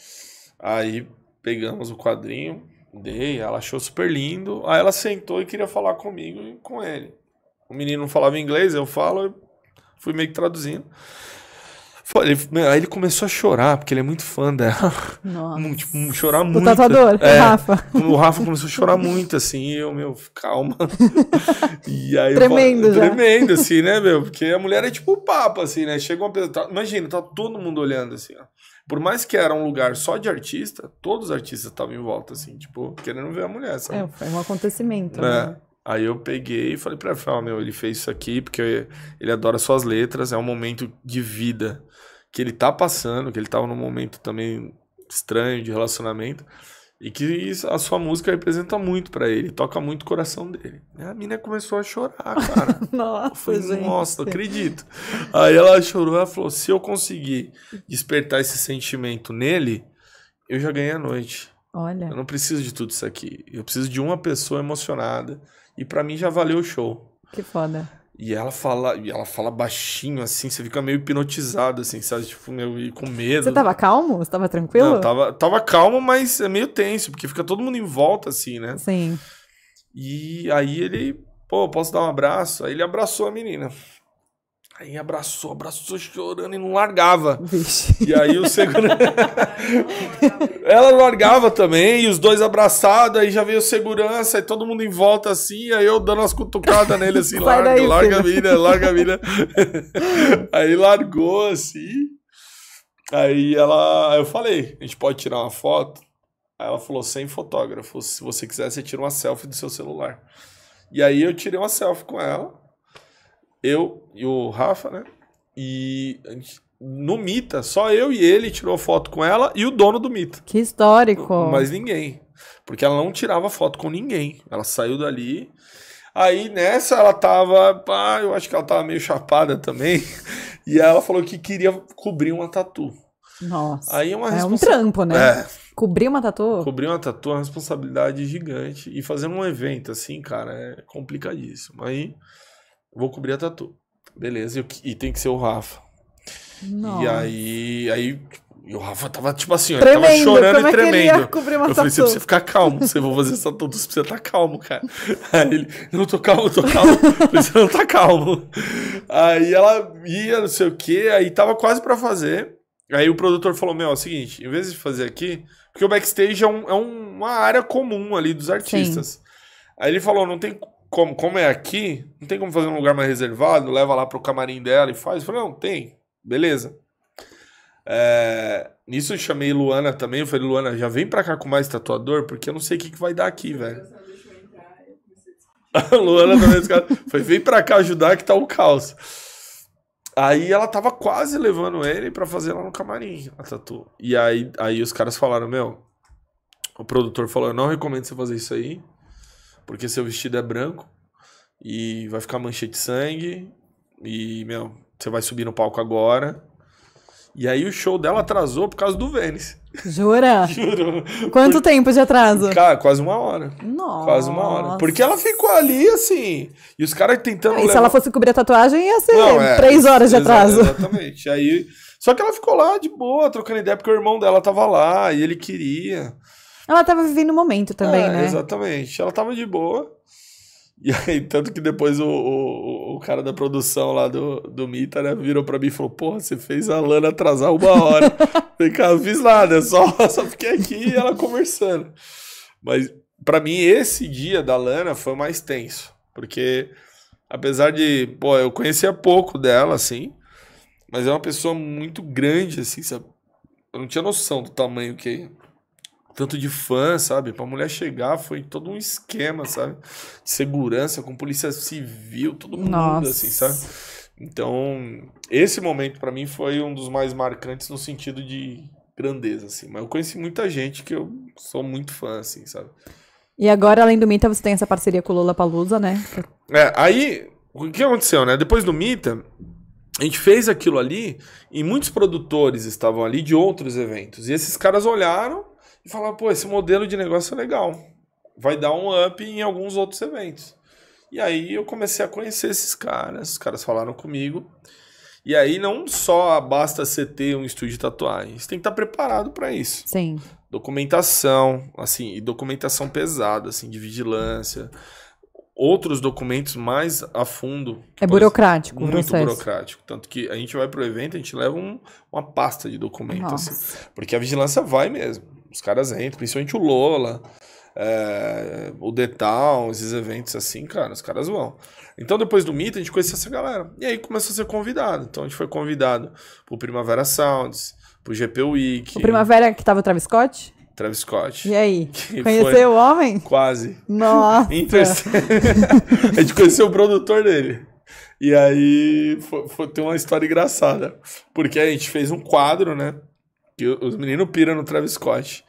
Aí pegamos o quadrinho, Dei, ela achou super lindo. Aí ela sentou e queria falar comigo e com ele. O menino não falava inglês, eu falo, eu fui meio que traduzindo. Aí ele começou a chorar, porque ele é muito fã dela. Nossa. Tipo, chorar muito. O tatuador, é, o Rafa. O Rafa começou a chorar muito, assim, e eu, meu, calma. E aí tremendo eu falo, já. Tremendo, assim, né, meu? Porque a mulher é tipo o Papa, assim, né? Chega uma pessoa, tá, imagina, tá todo mundo olhando, assim, ó. Por mais que era um lugar só de artista, todos os artistas estavam em volta, assim, tipo, querendo ver a mulher, sabe? É, foi um acontecimento, né? né? Aí eu peguei e falei pra ele, falei, oh, meu, ele fez isso aqui porque ele adora suas letras, é um momento de vida que ele tá passando, que ele tava num momento também estranho de relacionamento, e que a sua música representa muito pra ele, toca muito o coração dele. E a mina começou a chorar, cara. Nossa, eu falei, nossa, não acredito. Aí ela chorou, ela falou, se eu conseguir despertar esse sentimento nele, eu já ganhei a noite. Olha. Eu não preciso de tudo isso aqui, eu preciso de uma pessoa emocionada. E pra mim já valeu o show. Que foda. E ela fala, e ela fala baixinho, assim, você fica meio hipnotizado, assim, sabe? Tipo, meio com medo. Você tava calmo? Você tava tranquilo? Não, tava, tava calmo, mas é meio tenso, porque fica todo mundo em volta, assim, né? Sim. E aí ele, pô, posso dar um abraço? Aí ele abraçou a menina. Aí abraçou, abraçou, chorando e não largava. Vixe. E aí o segurança... Ela largava também, e os dois abraçados, aí já veio segurança, e todo mundo em volta assim, aí eu dando umas cutucadas nele assim, larga, daí, larga a mina, larga a mina. Aí largou assim, aí ela... eu falei, a gente pode tirar uma foto? Aí ela falou, sem fotógrafo, se você quiser, você tira uma selfie do seu celular. E aí eu tirei uma selfie com ela. Eu e o Rafa, né? E no Mita, só eu e ele tirou foto com ela e o dono do Mita. Que histórico! Mas ninguém. Porque ela não tirava foto com ninguém. Ela saiu dali. Aí nessa ela tava... pá, eu acho que ela tava meio chapada também. E ela falou que queria cobrir uma tatu. Nossa, aí uma é um trampo, né? É. Cobrir uma tatu? Cobrir uma tatu é uma responsabilidade gigante. E fazer um evento assim, cara, é complicadíssimo. Aí... vou cobrir a tatu. Beleza, e tem que ser o Rafa. Nossa. E aí, aí e o Rafa tava tipo assim, ó, ele tava chorando como e tremendo. É que ele ia cobrir uma eu tatu? Falei, você precisa ficar calmo, você vai fazer essa tatu, você precisa estar calmo, cara. Aí ele, não tô calmo, tô calmo, você não tá calmo. Aí ela ia, não sei o que, aí tava quase pra fazer. Aí o produtor falou, meu, é o seguinte, em vez de fazer aqui, porque o backstage é, um, é uma área comum ali dos artistas. Sim. Aí ele falou, não tem... Como, como é aqui, não tem como fazer um lugar mais reservado, leva lá pro camarim dela e faz. Eu falei, não, tem, beleza. É, nisso eu chamei Luana também, eu falei, Luana, já vem pra cá com mais tatuador, porque eu não sei o que, que vai dar aqui, velho. A Luana também, esse cara, foi, vem pra cá ajudar que tá o caos. Aí ela tava quase levando ele pra fazer lá no camarim a tatu. E aí, aí os caras falaram, meu, o produtor falou, eu não recomendo você fazer isso aí, porque seu vestido é branco e vai ficar mancha de sangue e, meu, você vai subir no palco agora. E aí o show dela atrasou por causa do Venice. Jura? Juro. Quanto por... tempo de atraso? Cara, quase uma hora. Nossa. Quase uma hora. Porque ela ficou ali, assim, e os caras tentando... E levar... se ela fosse cobrir a tatuagem ia ser Não, é, três horas de atraso. Exatamente. Aí... só que ela ficou lá de boa, trocando ideia, porque o irmão dela tava lá e ele queria... Ela tava vivendo o momento também, é, né? Exatamente. Ela tava de boa. E aí, tanto que depois o, o, o cara da produção lá do, do Mita, né? Virou pra mim e falou, porra, você fez a Lana atrasar uma hora. Falei, cara, não fiz nada. Só, só fiquei aqui e ela conversando. Mas, pra mim, esse dia da Lana foi mais tenso. Porque, apesar de... pô, eu conhecia pouco dela, assim. Mas é uma pessoa muito grande, assim, sabe? Eu não tinha noção do tamanho que... tanto de fã, sabe? Pra mulher chegar foi todo um esquema, sabe? De segurança, com polícia civil, todo mundo, nossa, assim, sabe? Então, esse momento pra mim foi um dos mais marcantes no sentido de grandeza, assim. Mas eu conheci muita gente que eu sou muito fã, assim, sabe? E agora, além do Mita, você tem essa parceria com o Lollapalooza, né? É, aí, o que aconteceu, né? Depois do Mita... a gente fez aquilo ali e muitos produtores estavam ali de outros eventos. E esses caras olharam e falaram, pô, esse modelo de negócio é legal. Vai dar um up em alguns outros eventos. E aí eu comecei a conhecer esses caras, os caras falaram comigo. E aí não só basta você ter um estúdio de tatuagem, você tem que estar preparado para isso. Sim. documentação, assim, e documentação pesada, assim, de vigilância, outros documentos mais a fundo. É burocrático, muito processo. burocrático. Tanto que a gente vai pro evento, a gente leva um, uma pasta de documentos, assim, porque a vigilância vai mesmo. Os caras entram, principalmente o Lolla, é, o D dois, esses eventos assim, cara, os caras vão. Então, depois do Mita, a gente conhecia essa galera. E aí começou a ser convidado. Então, a gente foi convidado pro Primavera Sounds, pro G P Week. O Primavera que tava o Travis Scott? Travis Scott. E aí? Conheceu o homem? Quase. Nossa! A gente conheceu o produtor dele. E aí foi, foi, tem uma história engraçada. Porque a gente fez um quadro, né? Que os meninos piram no Travis Scott.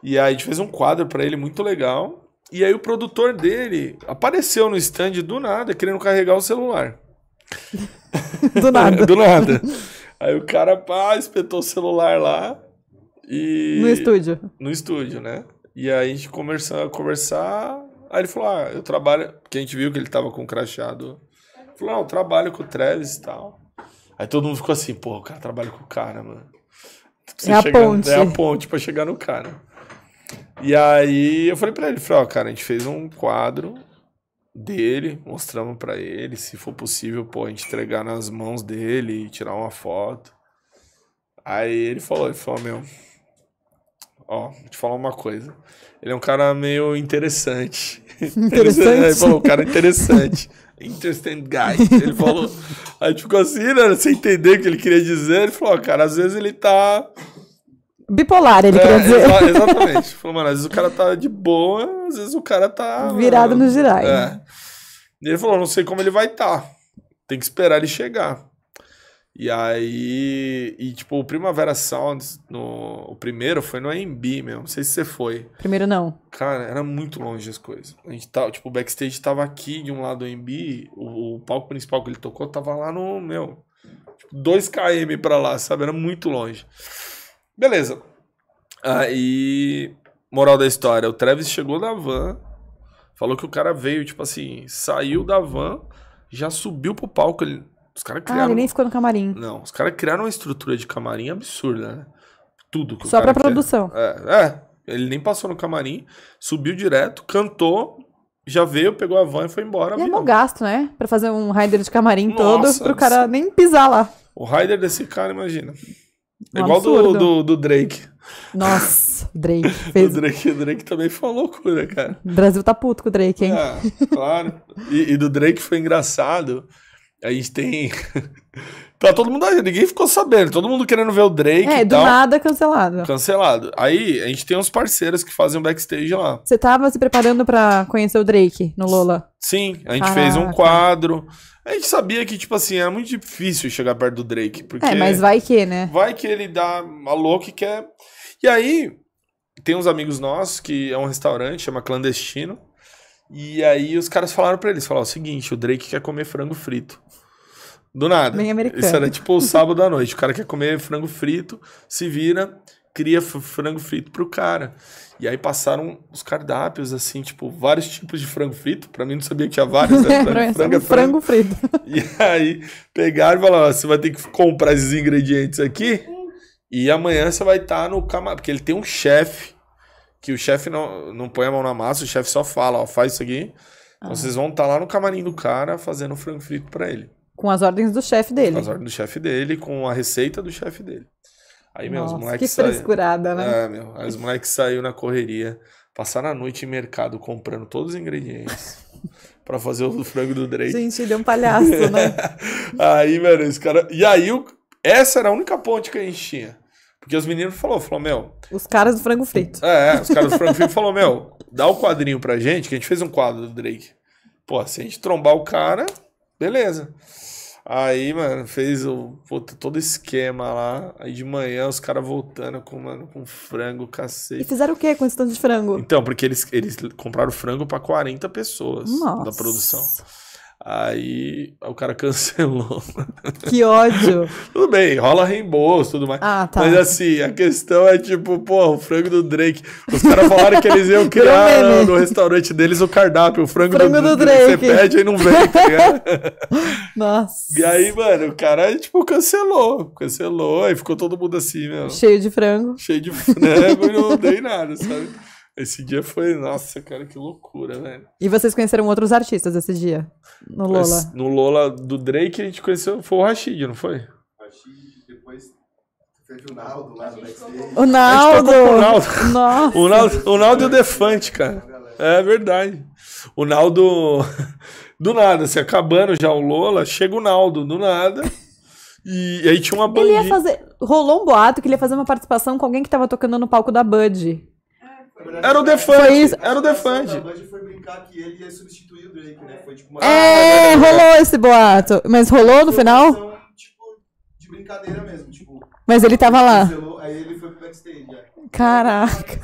E aí a gente fez um quadro pra ele muito legal. E aí o produtor dele apareceu no stand do nada, querendo carregar o celular. Do nada. Do nada. Aí o cara, pá, espetou o celular lá. E... No estúdio. No estúdio, né? E aí a gente começou a conversar. Aí ele falou, ah, eu trabalho... Porque a gente viu que ele tava com um crachado. Ele falou, não, eu trabalho com o Travis e tal. Aí todo mundo ficou assim, pô, o cara trabalha com o cara, mano. É a ponte. É a ponte pra chegar no cara. E aí eu falei pra ele, falei, ó, cara, a gente fez um quadro dele, mostramos pra ele, se for possível, pô, a gente entregar nas mãos dele e tirar uma foto. Aí ele falou, ele falou, meu... Ó, vou te falar uma coisa. Ele é um cara meio interessante. Interessante? Ele falou, um cara interessante. Interesting guy. Ele falou... Aí a gente ficou assim, né? Sem entender o que ele queria dizer. Ele falou, ó, cara, às vezes ele tá... Bipolar, ele é, queria dizer. Exa exatamente. Ele falou, mano, às vezes o cara tá de boa, às vezes o cara tá... Virado no girai. É. E ele falou, não sei como ele vai estar. Tá. Tem que esperar ele chegar. E aí, e tipo, o Primavera Sounds, no, o primeiro foi no A M B mesmo, não sei se você foi. Primeiro não. Cara, era muito longe as coisas. A gente tava, tipo, o backstage tava aqui de um lado do A M B, o, o palco principal que ele tocou tava lá no, meu, tipo, dois quilômetros pra lá, sabe? Era muito longe. Beleza. Aí, moral da história, o Travis chegou na van, falou que o cara veio, tipo assim, saiu da van, já subiu pro palco, ele... Os cara criaram... Ah, ele nem ficou no camarim. Não, os caras criaram uma estrutura de camarim absurda, né? Tudo que Só o cara pra produção. É, é, ele nem passou no camarim, subiu direto, cantou, já veio, pegou a van e foi embora. E é mó gasto, né? Pra fazer um rider de camarim. Nossa, todo, pro cara nem pisar lá. O rider desse cara, imagina. É um igual do, do, do Drake. Nossa, Drake fez... o Drake. O Drake também foi uma loucura, cara. O Brasil tá puto com o Drake, hein? É, claro. E, e do Drake foi engraçado... A gente tem... Tá todo mundo aí, ninguém ficou sabendo. Todo mundo querendo ver o Drake é, e tal. É, do nada cancelado. Cancelado. Aí a gente tem uns parceiros que fazem um backstage lá. Você tava se preparando pra conhecer o Drake no Lolla? Sim, a gente Caraca. fez um quadro. A gente sabia que, tipo assim, era muito difícil chegar perto do Drake. Porque é, mas vai que, né? Vai que ele dá uma louca e quer... E aí, tem uns amigos nossos que é um restaurante, chama Clandestino. E aí os caras falaram pra eles, falaram o seguinte, o Drake quer comer frango frito. Do nada. Bem americano. Isso era tipo o sábado à noite, o cara quer comer frango frito, se vira, cria frango frito pro cara. E aí passaram os cardápios, assim, tipo, vários tipos de frango frito. Pra mim não sabia que tinha vários, né? Frango, é, frango, frango, frango frito. E aí pegaram e falaram, ó, você vai ter que comprar esses ingredientes aqui e amanhã você vai estar tá no camarão, porque ele tem um chefe. Que o chefe não, não põe a mão na massa, o chefe só fala, ó, faz isso aqui. Então ah. vocês vão estar tá lá no camarim do cara fazendo frango frito pra ele. Com as ordens do chefe dele. Com as ordens do chefe dele, com a receita do chefe dele. Aí, meu, Nossa, os moleques saíram... que frescurada, né? É, meu, aí os moleques saíram na correria, passaram a noite em mercado comprando todos os ingredientes pra fazer o frango do Drake. Gente, ele é um palhaço, né? Aí, meu, esse cara... E aí, o... essa era a única ponte que a gente tinha. Porque os meninos falaram, falou, meu... Os caras do frango frito. É, é os caras do frango frito falaram, meu, dá o um quadrinho pra gente, que a gente fez um quadro do Drake. Pô, se a gente trombar o cara, beleza. Aí, mano, fez o, puta, todo esquema lá. Aí de manhã os caras voltando com, mano, com frango, cacete. E fizeram o que com esse tanto de frango? Então, porque eles, eles compraram frango pra quarenta pessoas. Nossa. Da produção. Aí o cara cancelou. Que ódio. Tudo bem, rola reembolso, tudo mais. Ah, tá. Mas assim, a questão é tipo, pô, o frango do Drake. Os caras falaram que eles iam criar no, no restaurante deles o cardápio. O frango, frango do, do Drake. Você pede e não vem, tá ligado? Nossa. E aí, mano, o cara, tipo, cancelou. Cancelou e ficou todo mundo assim, meu. Cheio de frango. Cheio de frango e não dei nada, sabe? Esse dia foi, nossa, cara, que loucura, velho. E vocês conheceram outros artistas esse dia? No Lolla? No Lolla do Drake a gente conheceu, foi o Rashid, não foi? O Rashid, depois teve o Naldo lá no backstage. O Naldo! O Naldo. Nossa. O Naldo, o Naldo e o Defante, cara. É verdade. O Naldo, do nada, assim, acabando já o Lolla, chega o Naldo, do nada. E aí tinha uma bandinha. Ele ia fazer, rolou um boato que ele ia fazer uma participação com alguém que tava tocando no palco da Bud. Era o Defante, era o Defante. A foi brincar que ele ia substituir o Drake, né? Foi, tipo, uma... É, rolou esse boato. Mas rolou no final? Tipo, de brincadeira mesmo, tipo... Mas ele tava lá. Aí ele foi pro backstage, né? Caraca.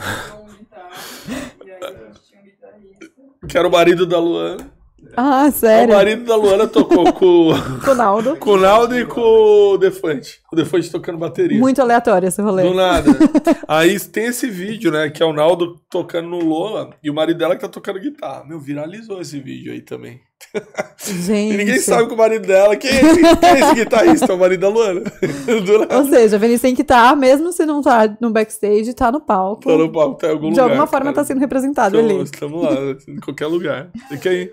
Que era o marido da Luana. Ah, sério? O marido da Luana tocou com... com o Naldo. Com o Naldo e com o Defante. O Defante tocando bateria. Muito aleatório esse rolê. Do nada. Aí tem esse vídeo, né? Que é o Naldo tocando no Lolla e o marido dela que tá tocando guitarra. Meu, viralizou esse vídeo aí também. Gente. E ninguém sabe que o marido dela... Quem é esse, quem é esse guitarrista? O marido da Luana. Do nada. Ou seja, a Venice Ink tá, mesmo se não tá no backstage, tá no palco. Tá no palco, tá em algum de lugar. De alguma forma, cara, tá sendo representado então, ali. Estamos lá, em qualquer lugar. Fica aí.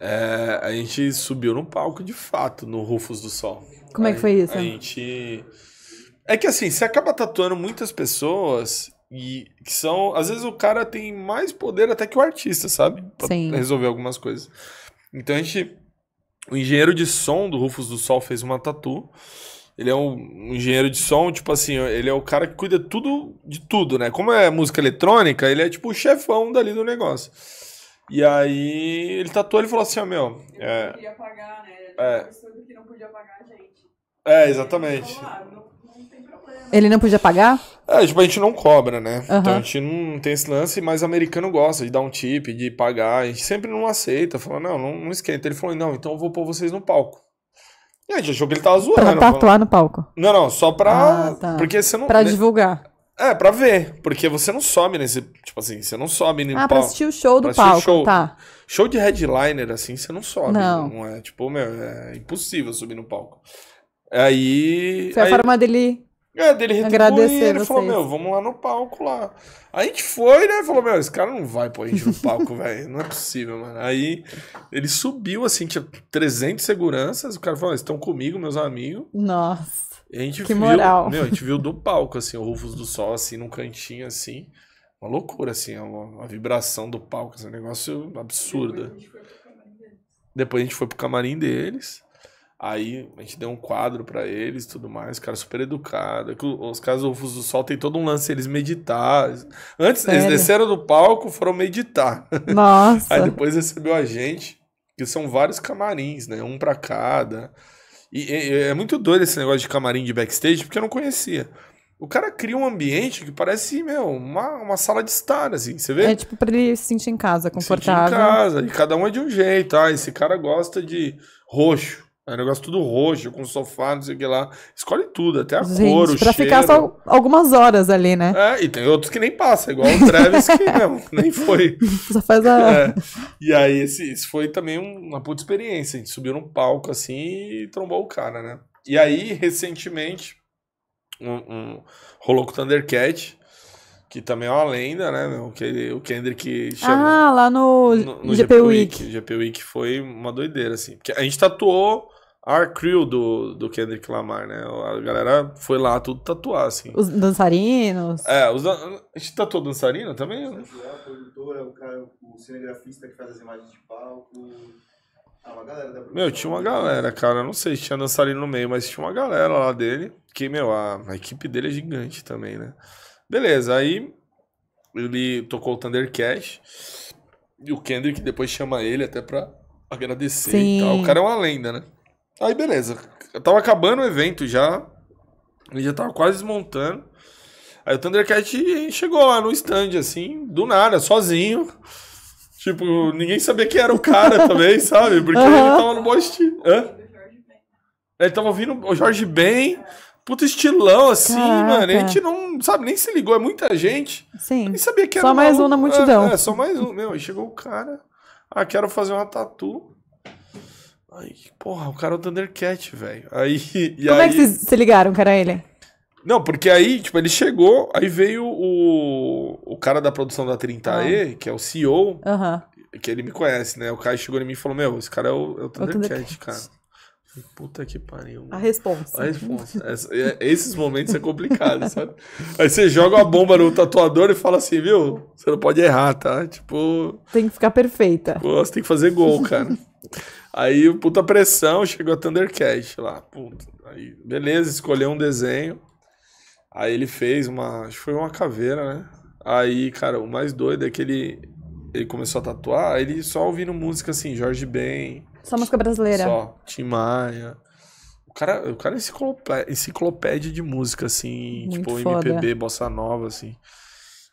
É, a gente subiu no palco de fato no Rufus Du Sol. Como a, é que foi isso? A gente... É que assim, você acaba tatuando muitas pessoas e que são... Às vezes o cara tem mais poder até que o artista, sabe? Pra Sim. resolver algumas coisas. Então a gente... O engenheiro de som do Rufus Du Sol fez uma tatu. Ele é um engenheiro de som, tipo assim, ele é o cara que cuida tudo de tudo, né? Como é música eletrônica, ele é tipo o chefão dali do negócio. E aí ele tatuou, ele falou assim, ó, meu... Eu é, não queria pagar, né? É, pessoa que não podia pagar a gente. É, exatamente. Ele falou, ah, não, não tem problema. Ele não podia pagar? É, tipo, a gente não cobra, né? Uhum. Então a gente não tem esse lance, mas americano gosta de dar um tip, de pagar. A gente sempre não aceita, fala, não, não, não esquenta. Ele falou, não, então eu vou pôr vocês no palco. E a gente achou que ele tava zoando. Pra tatuar no palco? Não, não, só pra... Ah, tá. Porque você não... Pra divulgar. É, pra ver, porque você não sobe nesse, tipo assim, você não sobe no ah, palco. Ah, pra assistir o show do palco, show, tá. Show de headliner, assim, você não sobe, não, não é, tipo, meu, é impossível subir no palco. Aí... Foi aí, a forma dele... É, dele retribuir, ele falou, meu, vamos lá no palco lá. Aí a gente foi, né, falou, meu, esse cara não vai pôr a gente no palco, velho, não é possível, mano. Aí ele subiu, assim, tinha trezentos seguranças, o cara falou, estão comigo, meus amigos. Nossa. A gente que viu, moral. Meu, a gente viu do palco, assim, o Rufus Du Sol, assim, num cantinho, assim. Uma loucura, assim, uma, uma vibração do palco, assim, um negócio absurdo. Depois a gente foi pro camarim deles. Aí a gente deu um quadro pra eles e tudo mais. Os caras super educados. Os caras do Rufus Du Sol tem todo um lance, eles meditar. Antes, Sério? eles desceram do palco, foram meditar. Nossa. Aí depois recebeu a gente, que são vários camarins, né? Um pra cada... E é muito doido esse negócio de camarim de backstage, porque eu não conhecia. O cara cria um ambiente que parece, meu, uma, uma sala de estar, assim, você vê? É tipo pra ele se sentir em casa, confortável. Se sentir em casa, e cada um é de um jeito, ah, esse cara gosta de roxo, é um negócio tudo roxo, com sofá, não sei o que lá. Escolhe tudo, até a Gente, cor, o pra cheiro. Pra ficar só algumas horas ali, né? É, e tem outros que nem passa, igual o Travis, que não, nem foi. Só faz a... É. E aí, esse, esse foi também uma puta experiência. A gente subiu num palco, assim, e trombou o cara, né? E aí, recentemente, um, um, rolou com o Thundercat, que também é uma lenda, né, meu? Que, o Kendrick chamou... Ah, lá no, no, no G P Week. O G P Week foi uma doideira, assim. Porque a gente tatuou... A crew do, do Kendrick Lamar, né? A galera foi lá tudo tatuar, assim. Os dançarinos? É, os dan... a gente tatuou dançarino também? A produtora, o cara, o cinegrafista que faz as imagens de palco. Ah, uma galera da produção. Meu, tinha uma galera, cara. Não sei se tinha dançarino no meio, mas tinha uma galera lá dele. Que, meu, a, a equipe dele é gigante também, né? Beleza, aí ele tocou o Thundercat. E o Kendrick depois chama ele até pra agradecer Sim. e tal. O cara é uma lenda, né? Aí, beleza. Eu tava acabando o evento já. Ele já tava quase desmontando. Aí o Thundercat chegou lá no stand, assim, do nada, sozinho. Tipo, ninguém sabia quem era o cara também, sabe? Porque uhum. ele tava no bom estilo. Hã? Ele tava ouvindo o Jorge Ben, puto estilão, assim, caraca, mano. A gente não, sabe, nem se ligou, é muita gente. Sim. Nem sabia que era. Só mais um na multidão. É, é, só mais um, meu. Aí chegou o cara, ah, quero fazer uma tatu. Aí, porra, o cara é o Thundercat, velho. Aí, e Como aí... é que vocês se ligaram, cara, ele? Não, porque aí, tipo, ele chegou, aí veio o, o cara da produção da trinta E, ah. que é o C E O, uhum. que ele me conhece, né? O cara chegou em mim e falou, meu, esse cara é o, é o Thundercat, cara. Puta que pariu. Mano. A responsa. A responsa. Essa, esses momentos é complicado, sabe? Aí você joga a bomba no tatuador e fala assim, viu? Você não pode errar, tá? Tipo... Tem que ficar perfeita. Tipo, você tem que fazer gol, cara. Aí, puta pressão, chegou a Thundercat lá. Puta. Aí, beleza, escolheu um desenho. Aí ele fez uma... Acho que foi uma caveira, né? Aí, cara, o mais doido é que ele, ele começou a tatuar, aí ele só ouvindo música assim, Jorge Ben... Só música brasileira. Só. Tim Maia. O cara, o cara é enciclopé, enciclopédia de música, assim. Muito tipo, foda. M P B, bossa nova, assim.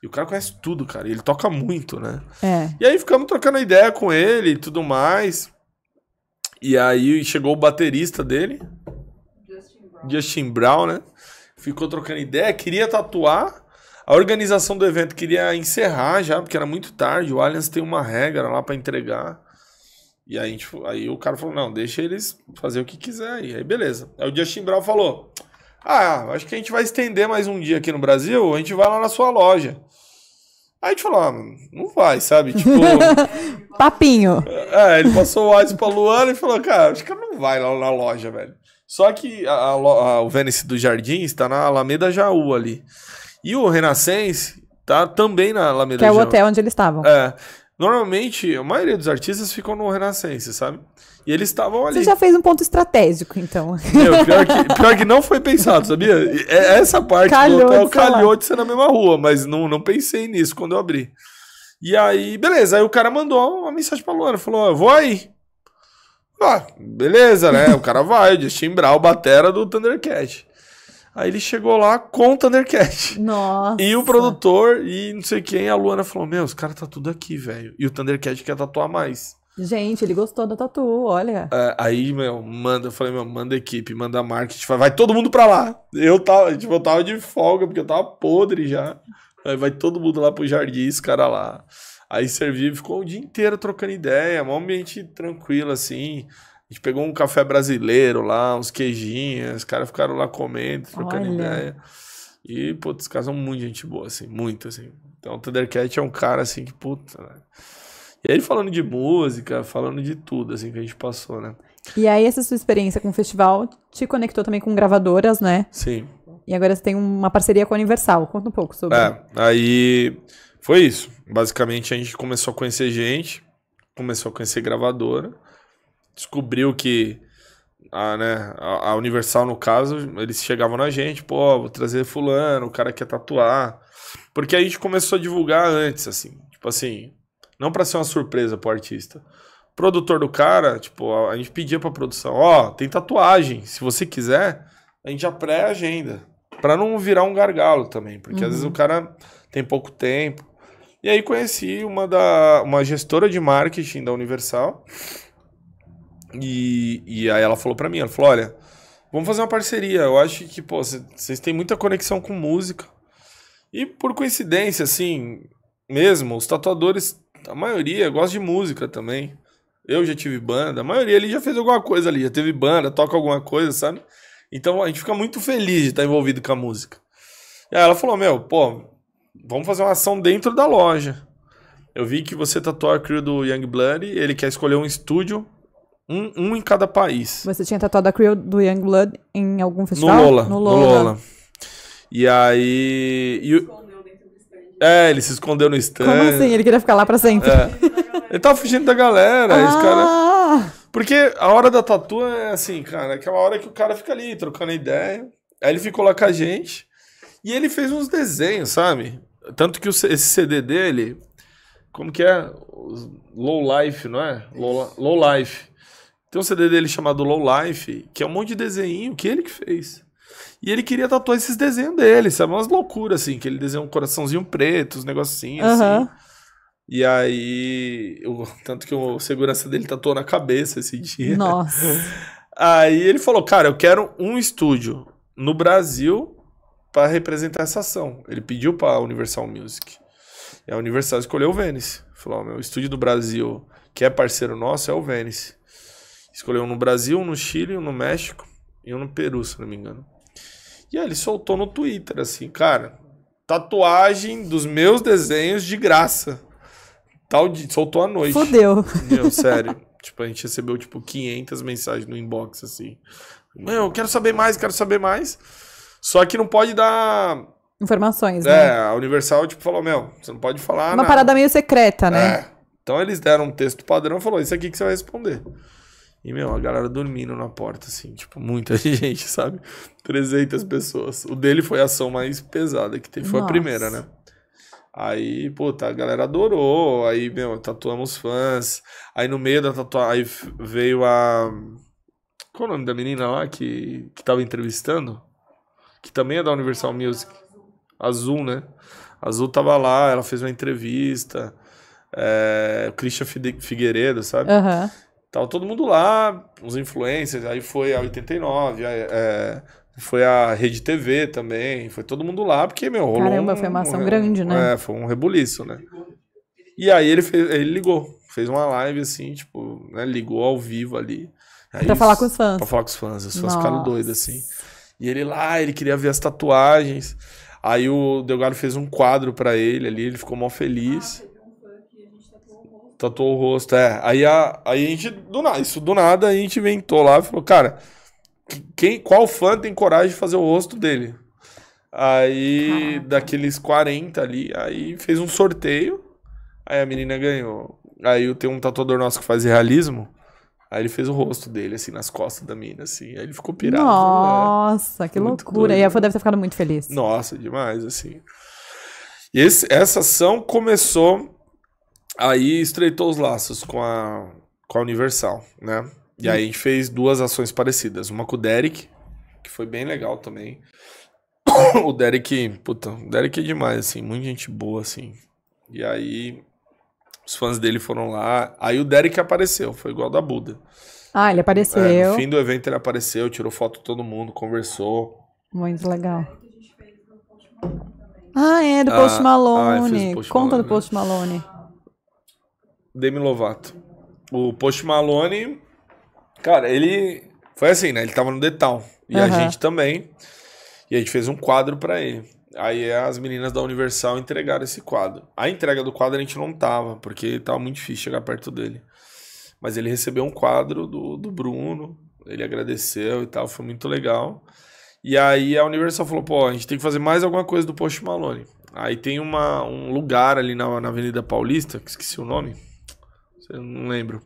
E o cara conhece tudo, cara. Ele toca muito, né? É. E aí ficamos trocando ideia com ele e tudo mais. E aí chegou o baterista dele. Justin Brown. Justin Brown, né? Ficou trocando ideia. Queria tatuar. A organização do evento queria encerrar já, porque era muito tarde. O Allianz tem uma regra lá pra entregar. E aí, tipo, aí o cara falou, não, deixa eles fazer o que quiser aí. Aí beleza. Aí o Justin Brown falou, ah, acho que a gente vai estender mais um dia aqui no Brasil, a gente vai lá na sua loja. Aí a gente falou, ah, não vai, sabe? Tipo... Papinho. É, ele passou o áudio pra Luana e falou, cara, acho que não vai lá na loja, velho. Só que a, a, a, o Venice do Jardim está na Alameda Jaú ali. E o Renascense tá também na Alameda Jaú. Que é o hotel onde eles estavam. É. Normalmente, a maioria dos artistas ficam no Renascense, sabe? E eles estavam ali. Você já fez um ponto estratégico, então. Meu, pior, que, pior que não foi pensado, sabia? Essa parte calhou do hotel de calhou de ser na mesma rua, mas não, não pensei nisso quando eu abri. E aí, beleza. Aí o cara mandou uma mensagem pra Luana, falou, eu vou aí. Ah, beleza, né? O cara vai, o Justin Brown, batera do Thundercat. Aí ele chegou lá com o Thundercat. Nossa. E o produtor e não sei quem, a Luana falou, meu, os caras tá tudo aqui, velho. E o Thundercat quer tatuar mais. Gente, ele gostou da tatu, olha. É, aí, meu, manda, eu falei, meu, manda equipe, manda marketing, vai, vai todo mundo pra lá. Eu tava, tipo, eu tava de folga, porque eu tava podre já. Aí vai todo mundo lá pro jardim, esse cara lá. Aí serviu, ficou o dia inteiro trocando ideia, um ambiente tranquilo, assim... A gente pegou um café brasileiro lá, uns queijinhos, os caras ficaram lá comendo, trocando Olha. ideia. E, putz, os caras são muito gente boa, assim, muito, assim. Então o Thundercat é um cara, assim, que, puta, né? E aí falando de música, falando de tudo, assim, que a gente passou, né? E aí essa sua experiência com o festival te conectou também com gravadoras, né? Sim. E agora você tem uma parceria com a Universal, conta um pouco sobre... É, aí foi isso. Basicamente a gente começou a conhecer gente, começou a conhecer gravadora. Descobriu que a, né, a, a Universal, no caso, eles chegavam na gente, pô, vou trazer fulano, o cara quer tatuar. Porque a gente começou a divulgar antes, assim. Tipo assim, não pra ser uma surpresa pro artista. O produtor do cara, tipo, a, a gente pedia pra produção, ó, oh, tem tatuagem, se você quiser, a gente já pré-agenda. Pra não virar um gargalo também, porque uhum. às vezes o cara tem pouco tempo. E aí conheci uma, da, uma gestora de marketing da Universal... E, e aí ela falou pra mim, ela falou, olha, vamos fazer uma parceria, eu acho que, pô, vocês têm muita conexão com música. E por coincidência, assim, mesmo, os tatuadores, a maioria, gosta de música também. Eu já tive banda, a maioria ali já fez alguma coisa ali, já teve banda, toca alguma coisa, sabe? Então a gente fica muito feliz de estar envolvido com a música. E aí ela falou, meu, pô, vamos fazer uma ação dentro da loja. Eu vi que você tatuou a crew do Youngblood, ele quer escolher um estúdio. Um, um em cada país. Você tinha tatuado a crew do Youngblood em algum festival? No Lolla. No Lolla. No Lolla. E aí... E... Ele se escondeu dentro do stand. É, ele se escondeu no stand. Como assim? Ele queria ficar lá pra sempre. É. Ele tava fugindo da galera. Ah! Esse cara... Porque a hora da tatu é assim, cara. Aquela hora que o cara fica ali, trocando ideia. Aí ele ficou lá com a gente. E ele fez uns desenhos, sabe? Tanto que esse C D dele... Como que é? Low Life, não é? Low, low Life. Tem um C D dele chamado Low Life, que é um monte de desenho que ele que fez. E ele queria tatuar esses desenhos dele, sabe? Umas loucuras, assim, que ele desenhou um coraçãozinho preto, uns negocinhos, uhum. assim. E aí, eu, tanto que o segurança dele tatuou na cabeça esse dia. Nossa. Aí ele falou, cara, eu quero um estúdio no Brasil para representar essa ação. Ele pediu para a Universal Music. E a Universal escolheu o Venice. Falou, oh, meu, o estúdio do Brasil, que é parceiro nosso, é o Venice. Escolheu um no Brasil, um no Chile, um no México e um no Peru, se não me engano. E aí ele soltou no Twitter, assim, cara, tatuagem dos meus desenhos de graça. Tal dia, soltou à noite. Fudeu. Meu, sério. Tipo, a gente recebeu, tipo, quinhentas mensagens no inbox, assim. Meu, eu quero saber mais, quero saber mais. Só que não pode dar... Informações, é, né? É, a Universal, tipo, falou, meu, você não pode falar Uma nada. parada meio secreta, né? É. Então eles deram um texto padrão e falou, isso aqui que você vai responder. E, meu, a galera dormindo na porta, assim, tipo, muita gente, sabe? trezentas pessoas. O dele foi a ação mais pesada que teve. Foi Nossa. a primeira, né? Aí, puta, a galera adorou, aí, meu, tatuamos fãs, aí no meio da tatuagem veio a... Qual é o nome da menina lá que, que tava entrevistando? Que também é da Universal Music. Azul, né? Azul tava lá, ela fez uma entrevista, é... o Christian Figueiredo, sabe? Uhum. Tava todo mundo lá, os influencers, aí foi a oitenta e nove, aí, é... foi a Rede T V também, foi todo mundo lá, porque, meu, rolou Caramba, um, foi uma ação um, grande, né? É, foi um rebuliço, né? E aí ele, fez, ele ligou, fez uma live assim, tipo, né, ligou ao vivo ali. Aí, pra falar com os fãs. Pra falar com os fãs, os fãs Nossa. ficaram doidos, assim. E ele lá, ele queria ver as tatuagens, aí o Delgado fez um quadro pra ele ali, ele ficou mó feliz. Ah, tatuou, tatuou o rosto, é. Aí a, aí a gente, do nada, isso do nada, a gente inventou lá e falou, cara... Quem, qual fã tem coragem de fazer o rosto dele? Aí, Caraca. daqueles quarenta ali, aí fez um sorteio, aí a menina ganhou. Aí tem um tatuador nosso que faz realismo, aí ele fez o rosto dele, assim, nas costas da menina, assim. Aí ele ficou pirado. Nossa, né? que muito loucura. Doido. E a fã deve ter ficado muito feliz. Nossa, demais, assim. E esse, essa ação começou, aí estreitou os laços com a, com a Universal, né? E aí a gente fez duas ações parecidas. Uma com o Derek, que foi bem legal também. O Derek, puta, o Derek é demais, assim. Muita gente boa, assim. E aí os fãs dele foram lá. Aí o Derek apareceu, foi igual da Buda. Ah, ele apareceu. É, no fim do evento ele apareceu, tirou foto de todo mundo, conversou. Muito legal. Ah, é, do Post Malone. Ah, Post Conta Malone, do Post Malone. Né? Demi Lovato. O Post Malone... Cara, ele... Foi assim, né? Ele tava no The Town. E uhum. a gente também. E a gente fez um quadro pra ele. Aí as meninas da Universal entregaram esse quadro. A entrega do quadro a gente não tava, porque tava muito difícil chegar perto dele. Mas ele recebeu um quadro do, do Bruno. Ele agradeceu e tal. Foi muito legal. E aí a Universal falou, pô, a gente tem que fazer mais alguma coisa do Post Malone. Aí tem uma, um lugar ali na, na Avenida Paulista, que esqueci o nome. Não lembro.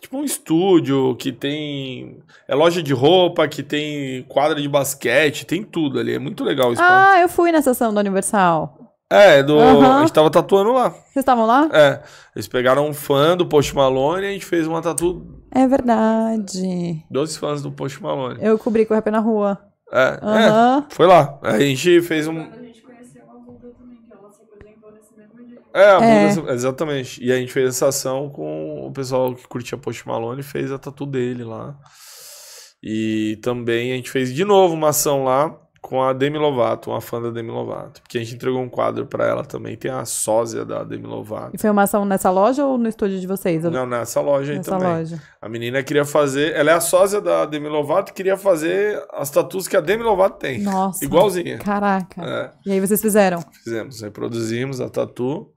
Tipo um estúdio que tem... É loja de roupa, que tem quadra de basquete, tem tudo ali. É muito legal o espaço. Ah, eu fui nessa ação do Universal. É, do... Uhum. a gente tava tatuando lá. Vocês estavam lá? É. Eles pegaram um fã do Post Malone e a gente fez uma tatu... É verdade. Dois fãs do Post Malone. Eu cobri com o Rap na Rua. É, uhum. é, foi lá. A gente fez um... A gente conheceu a Buda também, que ela se apresentou nesse mesmo dia. É, a Buda, é. exatamente. E a gente fez essa ação com... O pessoal que curtia Post Malone fez a tatu dele lá. E também a gente fez de novo uma ação lá com a Demi Lovato, uma fã da Demi Lovato. Porque a gente entregou um quadro pra ela também. Tem a sósia da Demi Lovato. E foi uma ação nessa loja ou no estúdio de vocês? Não, nessa loja aí também. Loja. A menina queria fazer... Ela é a sósia da Demi Lovato e queria fazer as tatus que a Demi Lovato tem. Nossa. Igualzinha. Caraca. É. E aí vocês fizeram? Fizemos. Reproduzimos a tatu.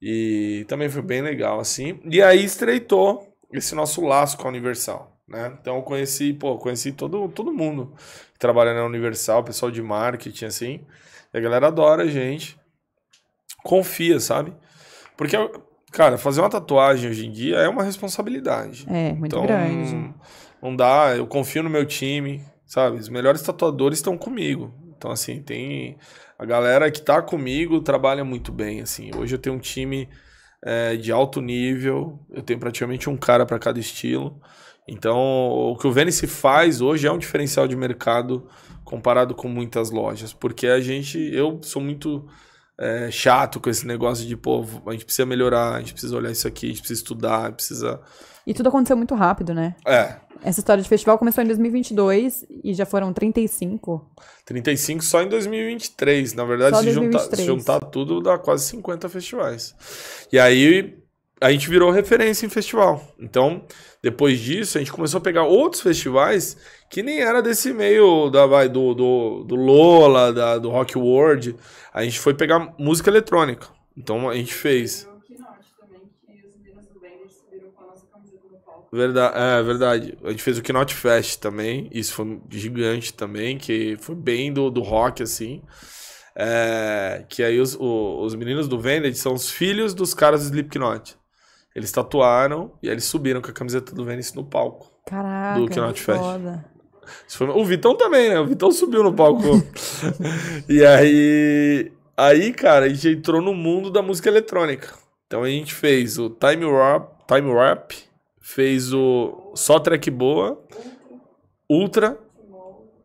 E também foi bem legal, assim. E aí estreitou esse nosso laço com a Universal, né? Então eu conheci, pô, conheci todo, todo mundo que trabalha na Universal, pessoal de marketing, assim. E a galera adora a gente. Confia, sabe? Porque, cara, fazer uma tatuagem hoje em dia é uma responsabilidade. É, muito então, grande. Não, não dá, eu confio no meu time, sabe? Os melhores tatuadores estão comigo. Então, assim, tem... A galera que tá comigo trabalha muito bem, assim. Hoje eu tenho um time é, de alto nível. Eu tenho praticamente um cara para cada estilo. Então, o que o Venice faz hoje é um diferencial de mercado comparado com muitas lojas, porque a gente, eu sou muito é, chato com esse negócio de, pô, a gente precisa melhorar, a gente precisa olhar isso aqui, a gente precisa estudar, a gente precisa... E tudo aconteceu muito rápido, né? É. Essa história de festival começou em dois mil e vinte e dois e já foram trinta e cinco. trinta e cinco só em dois mil e vinte e três. Na verdade, se juntar, se juntar tudo dá quase cinquenta festivais. E aí a gente virou referência em festival. Então, depois disso, a gente começou a pegar outros festivais que nem era desse meio da, vai, do, do, do Lolla, da, do Rock World. A gente foi pegar música eletrônica. Então, a gente fez... Verdade, é verdade. A gente fez o Knot Fest também. Isso foi gigante também, que foi bem do, do rock, assim. É, que aí os, o, os meninos do Vended são os filhos dos caras do Slipknot. Eles tatuaram e aí eles subiram com a camiseta do Venice no palco. Caraca, do Knot Fest. Foda. Isso foi, o Vitão também, né? O Vitão subiu no palco. E aí, aí, cara, a gente entrou no mundo da música eletrônica. Então a gente fez o Time Warp, Time Warp fez o Só Track Boa, Ultra,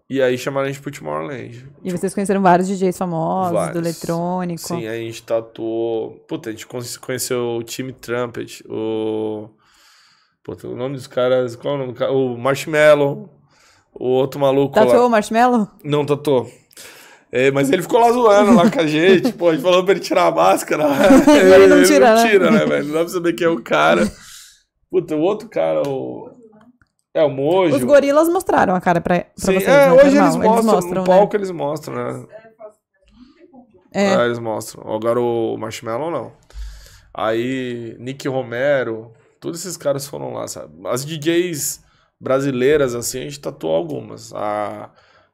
e aí chamaram a gente pro Tomorrowland. E vocês conheceram vários D Js famosos, vários. Do eletrônico. Sim, aí a gente tatuou... Puta, a gente conheceu o Timmy Trumpet, o... Puta, o nome dos caras... Qual é o nome do cara? O Marshmello, o outro maluco tatuou lá. Tatuou o Marshmello? Não, tatuou. É, mas ele ficou lá zoando lá com a gente, pô, a gente falou pra ele tirar a máscara. ele, ele não tira, ele não tira, né, né velho? Não dá pra saber quem é o cara. Puta, o outro cara, o... É, o Mojo. Os Gorillaz mostraram a cara pra, pra Sim, vocês. É, hoje eles mostram, eles mostram, no palco, né? Eles mostram, né? É. Ah, eles mostram. Agora o Marshmello, não. Aí, Nick Romero, todos esses caras foram lá, sabe? As D Js brasileiras, assim, a gente tatuou algumas. A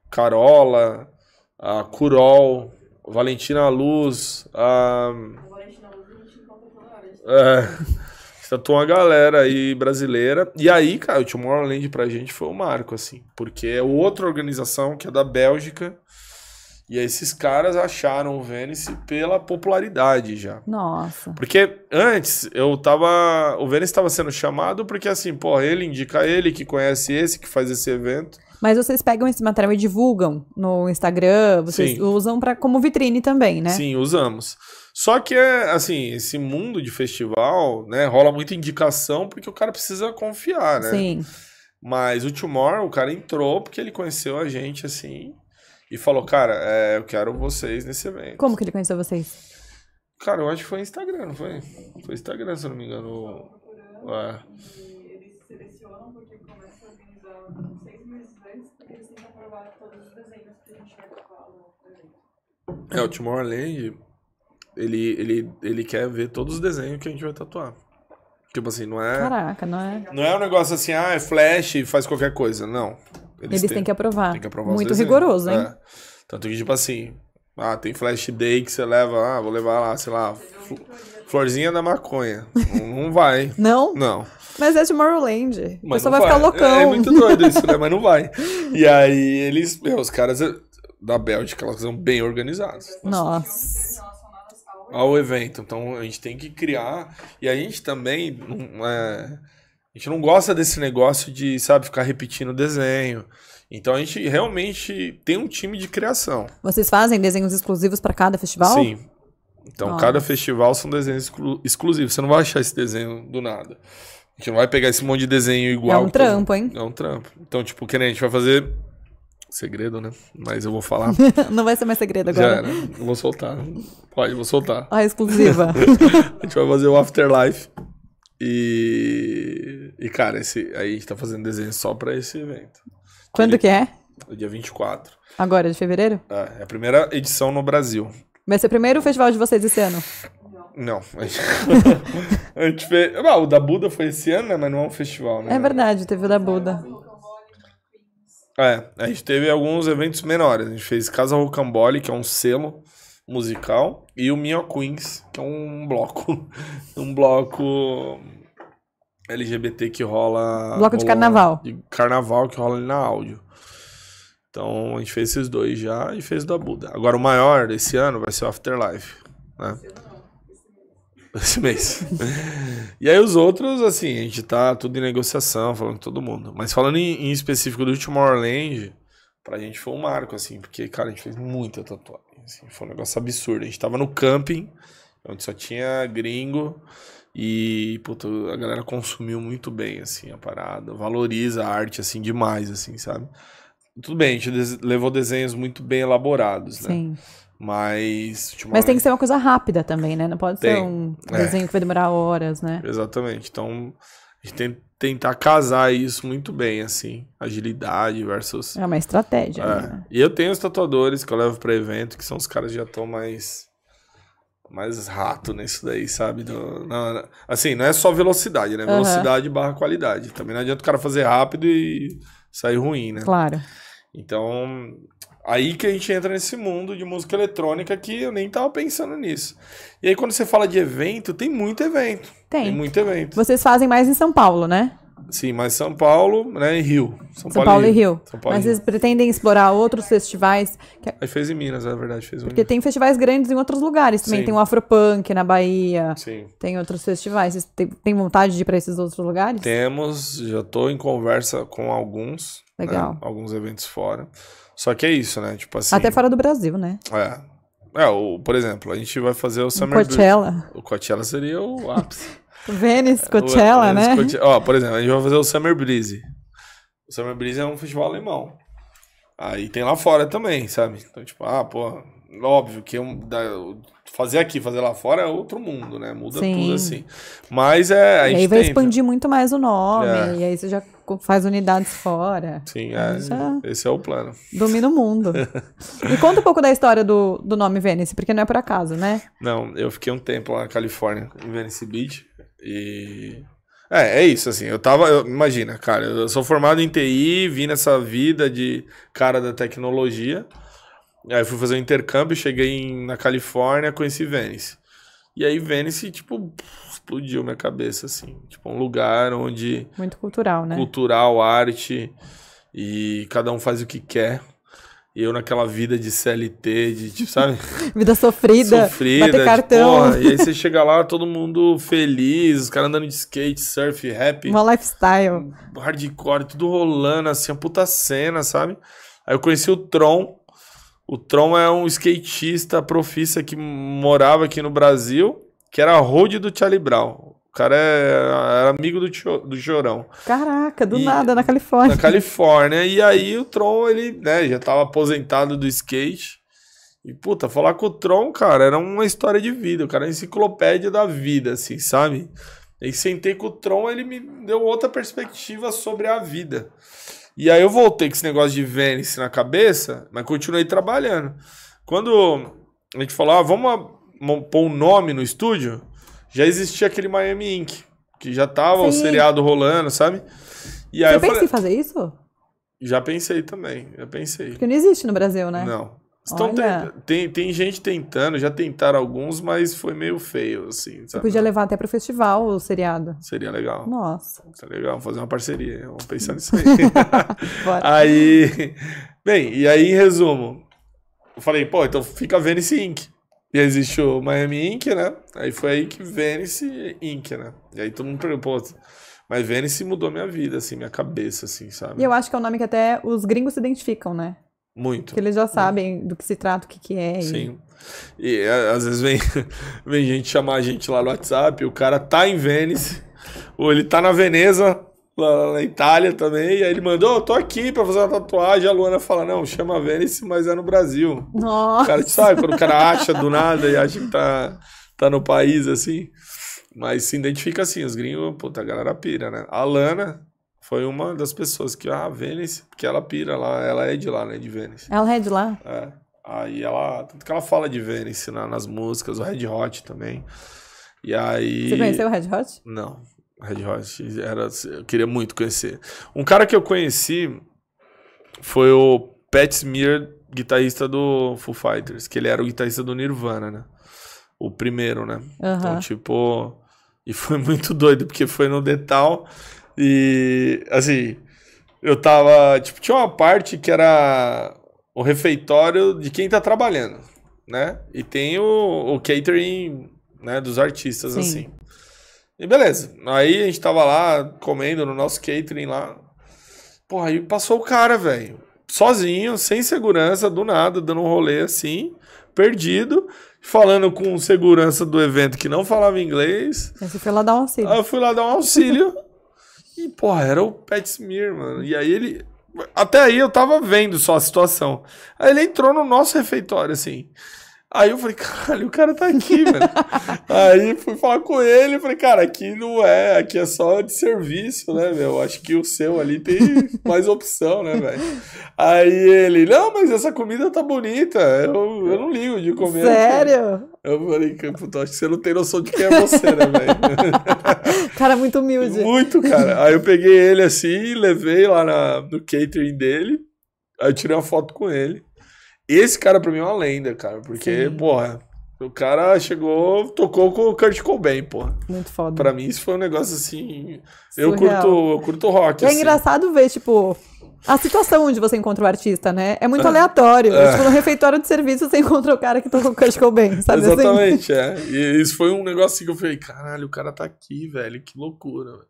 Carola, a Curol, a Valentina Luz, a... A Valentina Luz a gente encontra toda hora. É... Tatuou uma galera aí brasileira. E aí, cara, o Tomorrowland pra gente foi um marco, assim. Porque é outra organização que é da Bélgica. E aí esses caras acharam o Venice pela popularidade já. Nossa. Porque antes eu tava... O Venice tava sendo chamado porque, assim, pô, ele indica ele que conhece esse, que faz esse evento. Mas vocês pegam esse material e divulgam no Instagram. Vocês Sim. usam pra, como vitrine também, né? Sim, usamos. Só que, assim, esse mundo de festival, né, rola muita indicação porque o cara precisa confiar, né? Sim. Mas o Tomorrow, o cara entrou porque ele conheceu a gente, assim, e falou, cara, é, eu quero vocês nesse evento. Como que ele conheceu vocês? Cara, eu acho que foi Instagram, não foi? Foi Instagram, se eu não me engano. É. E eles selecionam porque começam a organizar seis meses antes porque eles têm que aprovar todos os desenhos que a gente vai gravar no evento. É, o Tomorrowland... Ele, ele, ele quer ver todos os desenhos que a gente vai tatuar. Tipo assim, não é... Caraca, não é... Não é um negócio assim, ah, é flash e faz qualquer coisa. Não. Eles, eles têm que aprovar. Tem que aprovar muito rigoroso, hein? É. Tanto que, tipo assim, ah, tem flash day que você leva, ah, vou levar lá, sei lá, florzinha da maconha. Não vai. Não? Não. Mas é Tomorrowland. O pessoal vai ficar loucão. É, é muito doido isso, né? Mas não vai. E aí, eles... Meu, os caras da Bélgica, elas são bem organizados. Nossa. Nossa. Ao evento, então a gente tem que criar, e a gente também não, é, a gente não gosta desse negócio de, sabe, ficar repetindo desenho, então a gente realmente tem um time de criação. Vocês fazem desenhos exclusivos para cada festival? Sim, então Nossa. cada festival são desenhos exclu exclusivos, você não vai achar esse desenho do nada, a gente não vai pegar esse monte de desenho igual. É um trampo, hein? É um trampo, então tipo, que nem a gente vai fazer... Segredo, né? Mas eu vou falar. Não vai ser mais segredo agora. Já era. Eu vou soltar. Pode, vou soltar. Ah, exclusiva. A gente vai fazer o Afterlife. E... E, cara, esse... aí a gente tá fazendo desenho só pra esse evento. Quando Ele... que é? O dia vinte e quatro. Agora, de fevereiro? É, é a primeira edição no Brasil. Vai ser o primeiro festival de vocês esse ano? Não. A gente... a gente fez... ah, o da Buda foi esse ano, né? Mas não é um festival, né? É verdade, teve o da Buda. É, a gente teve alguns eventos menores. A gente fez Casa Rocambole, que é um selo musical, e o Minha Queens, que é um bloco. Um bloco L G B T que rola... Bloco de carnaval. De carnaval que rola ali na áudio. Então a gente fez esses dois já e fez o da Buda. Agora o maior desse ano vai ser o Afterlife, né? Esse mês. E aí os outros, assim, a gente tá tudo em negociação, falando com todo mundo. Mas falando em, em específico do Tomorrowland, pra gente foi um marco, assim, porque, cara, a gente fez muita tatuagem, assim, foi um negócio absurdo. A gente tava no camping, onde só tinha gringo, e, puta, a galera consumiu muito bem, assim, a parada, valoriza a arte, assim, demais, assim, sabe? Tudo bem, a gente levou desenhos muito bem elaborados, né? Sim. Mas... Mas tem que ser uma coisa rápida também, né? Não pode tem. ser um desenho é. que vai demorar horas, né? Exatamente. Então, a gente tem que tentar casar isso muito bem, assim. Agilidade versus... É uma estratégia. É. Né? E eu tenho os tatuadores que eu levo para evento, que são os caras que já estão mais... mais rato nisso daí, sabe? Não, não, assim, não é só velocidade, né? Velocidade uhum. barra qualidade. Também não adianta o cara fazer rápido e sair ruim, né? Claro. Então... Aí que a gente entra nesse mundo de música eletrônica que eu nem tava pensando nisso. E aí quando você fala de evento, tem muito evento. Tem. Tem muito evento. Vocês fazem mais em São Paulo, né? Sim, mais São Paulo, né, e Rio. São, São Paulo, Paulo e Rio. Rio. São Paulo Mas e Rio. Vocês pretendem explorar outros festivais? Que... Aí fez em Minas, é verdade. Fez Porque um... tem festivais grandes em outros lugares também. Sim. Tem o Afropunk na Bahia. Sim. Tem outros festivais. Vocês têm vontade de ir para esses outros lugares? Temos. Já tô em conversa com alguns. Legal. Né, alguns eventos fora. Só que é isso, né? Tipo assim... Até fora do Brasil, né? É. É o, por exemplo, a gente vai fazer o Summer... Coachella. O Coachella seria o ápice. Venice, Coachella, o, o Venice, né? Coachella. Ó, por exemplo, a gente vai fazer o Summer Breeze. O Summer Breeze é um festival alemão. Aí tem lá fora também, sabe? Então, tipo, ah, pô... Óbvio que um, da, fazer aqui, fazer lá fora é outro mundo, né? Muda Sim. tudo assim. Mas é... A gente e aí vai tenta. expandir muito mais o nome. É. E aí você já faz unidades fora. Sim, é, já... esse é o plano. Domina o mundo. E conta um pouco da história do, do nome Venice, porque não é por acaso, né? Não, eu fiquei um tempo lá na Califórnia, em Venice Beach. E... É, é isso, assim, eu tava, eu, imagina, cara, eu sou formado em T I, vim nessa vida de cara da tecnologia. Aí fui fazer um intercâmbio, cheguei em, na Califórnia, conheci Venice. E aí Venice, tipo, explodiu minha cabeça, assim. Tipo, um lugar onde... Muito cultural, né? Cultural, arte, e cada um faz o que quer. E eu naquela vida de C L T, de, tipo, sabe? Vida sofrida, sofrida bater cartão. Tipo, porra, e aí você chega lá, todo mundo feliz, os caras andando de skate, surf, rap. Uma lifestyle. Hardcore, tudo rolando, assim, uma puta cena, sabe? Aí eu conheci o Tron. O Tron é um skatista profissa que morava aqui no Brasil, que era a road do Charlie Brown. O cara é, era amigo do, tio, do Chorão. Caraca, do e, nada, na Califórnia. Na Califórnia. E aí o Tron, ele né, já tava aposentado do skate. E, puta, falar com o Tron, cara, era uma história de vida. O cara é uma enciclopédia da vida, assim, sabe? E sentei com o Tron, ele me deu outra perspectiva sobre a vida. E aí eu voltei com esse negócio de Venice na cabeça, mas continuei trabalhando. Quando a gente falou, ah, vamos pôr um nome no estúdio, já existia aquele Miami Ink, que já tava Sim. o seriado rolando, sabe? E aí Você eu pensa falei, em fazer isso? Já pensei também, já pensei. Porque não existe no Brasil, né? Não. Então, tem, tem, tem gente tentando, já tentaram alguns, mas foi meio feio, assim. Sabe? Você podia levar até pro festival o seriado. Seria legal. Nossa. Seria legal, fazer uma parceria. Vamos pensar nisso aí. Aí, bem, e aí, em resumo, eu falei, pô, então fica Venice Ink. E aí existe o Miami Ink, né? Aí foi aí que Venice Ink, né? E aí todo mundo perguntou, pô... Mas Venice mudou minha vida, assim, minha cabeça, assim, sabe? E eu acho que é um nome que até os gringos se identificam, né? Muito. Porque eles já sabem muito. do que se trata, o que, que é. E... Sim. E às vezes vem, vem gente chamar a gente lá no WhatsApp, o cara tá em Venice, ou ele tá na Veneza, lá na Itália também, e aí ele mandou, oh, tô aqui pra fazer uma tatuagem, a Luana fala, não, chama Venice, mas é no Brasil. Nossa. O cara sabe, quando o cara acha do nada e acha que tá, tá no país, assim. Mas se identifica assim, os gringos, puta, a galera pira, né? A Lana... Foi uma das pessoas que, ah, Venice, porque ela pira lá, ela é de lá, né, de Venice. Ela é de lá? É. Aí ela, tanto que ela fala de Venice na, nas músicas, o Red Hot também. E aí... Você conheceu o Red Hot? Não, Red Hot, era, eu queria muito conhecer. Um cara que eu conheci foi o Pat Smear, guitarrista do Foo Fighters, que ele era o guitarrista do Nirvana, né? O primeiro, né? Uh-huh. Então, tipo... E foi muito doido, porque foi no The Town... E, assim, eu tava, tipo, tinha uma parte que era o refeitório de quem tá trabalhando, né? E tem o, o catering, né, dos artistas, Sim. assim. E beleza, aí a gente tava lá comendo no nosso catering lá. Porra, aí passou o cara, velho. sozinho, sem segurança, do nada, dando um rolê assim, perdido, falando com segurança do evento que não falava inglês. Você foi lá dar um auxílio. Eu fui lá dar um auxílio. E, porra, era o Pat Smear, mano. E aí ele... Até aí eu tava vendo só a situação. Aí ele entrou no nosso refeitório, assim. Aí eu falei, caralho, o cara tá aqui, velho. Aí fui falar com ele e falei, cara, aqui não é, aqui é só de serviço, né, meu? Acho que o seu ali tem mais opção, né, velho? Aí ele, não, mas essa comida tá bonita, eu, eu não ligo de comer. Sério? Eu falei, puta, acho que você não tem noção de quem é você, né, velho? Cara, muito humilde. Muito, cara. Aí eu peguei ele assim, levei lá na, no catering dele, aí eu tirei uma foto com ele. Esse cara pra mim é uma lenda, cara, porque, sim, porra, o cara chegou, tocou com o Kurt Cobain, porra. Muito foda. Pra mim isso foi um negócio assim, surreal. eu curto eu curto rock, e assim. É engraçado ver, tipo, a situação onde você encontra o artista, né? É muito aleatório, é. Tipo, no refeitório de serviço você encontra o cara que tocou com o Kurt Cobain, sabe? Exatamente, assim? É. E isso foi um negócio assim que eu falei, caralho, o cara tá aqui, velho, que loucura, velho.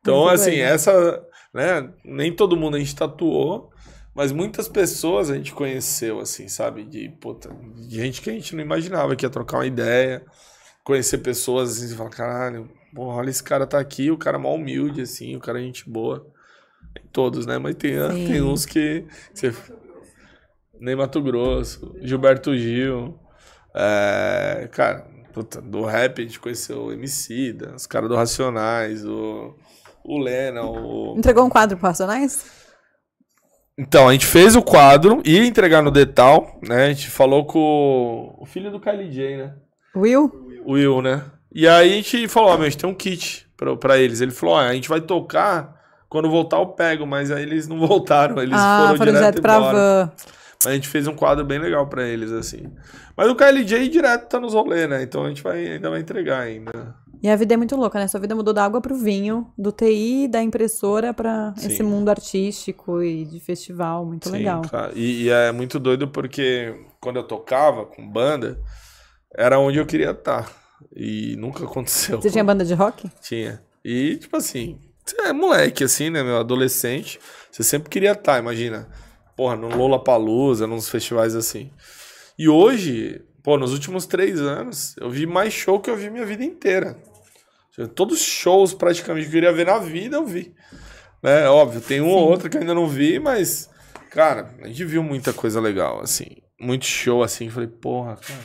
Então, muito assim, bem. Essa, né, nem todo mundo a gente tatuou, mas muitas pessoas a gente conheceu, assim, sabe? De, puta, de gente que a gente não imaginava que ia trocar uma ideia, conhecer pessoas, assim, e falar, caralho, porra, olha, esse cara tá aqui, o cara é mó humilde, assim, o cara é gente boa. Tem todos, né? Mas tem, tem uns que... Você... Ney Mato Grosso, Gilberto Gil, é, cara, puta, do rap a gente conheceu o Emicida, os caras do Racionais, o, o Lena, o... Entregou um quadro pro Racionais? Então, a gente fez o quadro, ia entregar no Detal, né? A gente falou com o filho do Kylie J, né? Will? Will, né? E aí a gente falou, ó, meu, a gente tem um kit pra, pra eles. Ele falou, ó, a gente vai tocar, quando voltar eu pego, mas aí eles não voltaram, eles ah, foram, foram direto, direto pra van. A gente fez um quadro bem legal pra eles, assim. Mas o Kylie J direto tá nos rolês, né? Então a gente vai, ainda vai entregar ainda. E a vida é muito louca, né? Sua vida mudou da água pro vinho, do T I, da impressora pra sim, esse mundo artístico e de festival, muito sim, legal. Claro. E, e é muito doido porque quando eu tocava com banda, era onde eu queria estar. E nunca aconteceu. Você tinha banda de rock? Tinha. E, tipo assim, você é moleque, assim, né, meu? Adolescente, você sempre queria estar, imagina. Porra, no Lollapalooza, nos festivais assim. E hoje, pô, nos últimos três anos, eu vi mais show que eu vi minha vida inteira. Todos os shows praticamente que eu queria ver na vida, eu vi. Né? Óbvio, tem um sim, ou outro que eu ainda não vi, mas, cara, a gente viu muita coisa legal, assim. Muito show, assim, falei, porra, cara.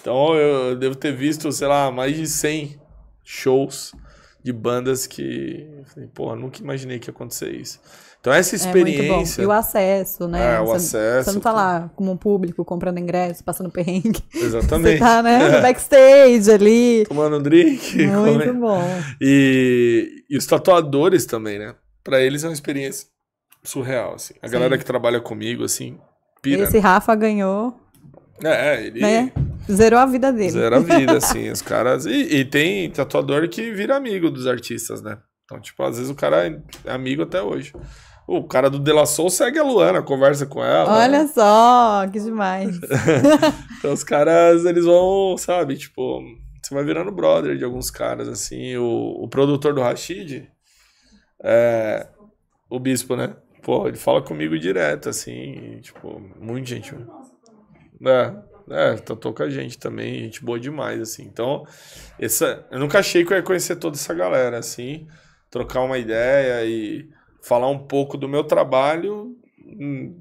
Então eu devo ter visto, sei lá, mais de cem shows de bandas que... Falei, porra, nunca imaginei que ia acontecer isso. Então essa experiência... É muito bom. E o acesso, né? É, o você, acesso. Você não tá lá como um público, comprando ingresso, passando perrengue. Exatamente. Você tá, né, no backstage ali. Tomando um drink. Muito comendo. Bom. E, e os tatuadores também, né? Pra eles é uma experiência surreal, assim. A sim, galera que trabalha comigo, assim, pira. Esse Rafa ganhou... É, ele... Né? Zerou a vida dele. Zerou a vida, assim. Os caras... E, e tem tatuador que vira amigo dos artistas, né? Então, tipo, às vezes o cara é amigo até hoje. O cara do De La Soul segue a Luana, conversa com ela. Olha só, que demais. Então os caras, eles vão, sabe, tipo, você vai virando brother de alguns caras, assim. O, o produtor do Rashid, é, o Bispo, né? Pô, ele fala comigo direto, assim, e, tipo, muita gente. É, é, tatuou com a gente também, gente boa demais, assim. Então, essa, eu nunca achei que eu ia conhecer toda essa galera, assim, trocar uma ideia e... falar um pouco do meu trabalho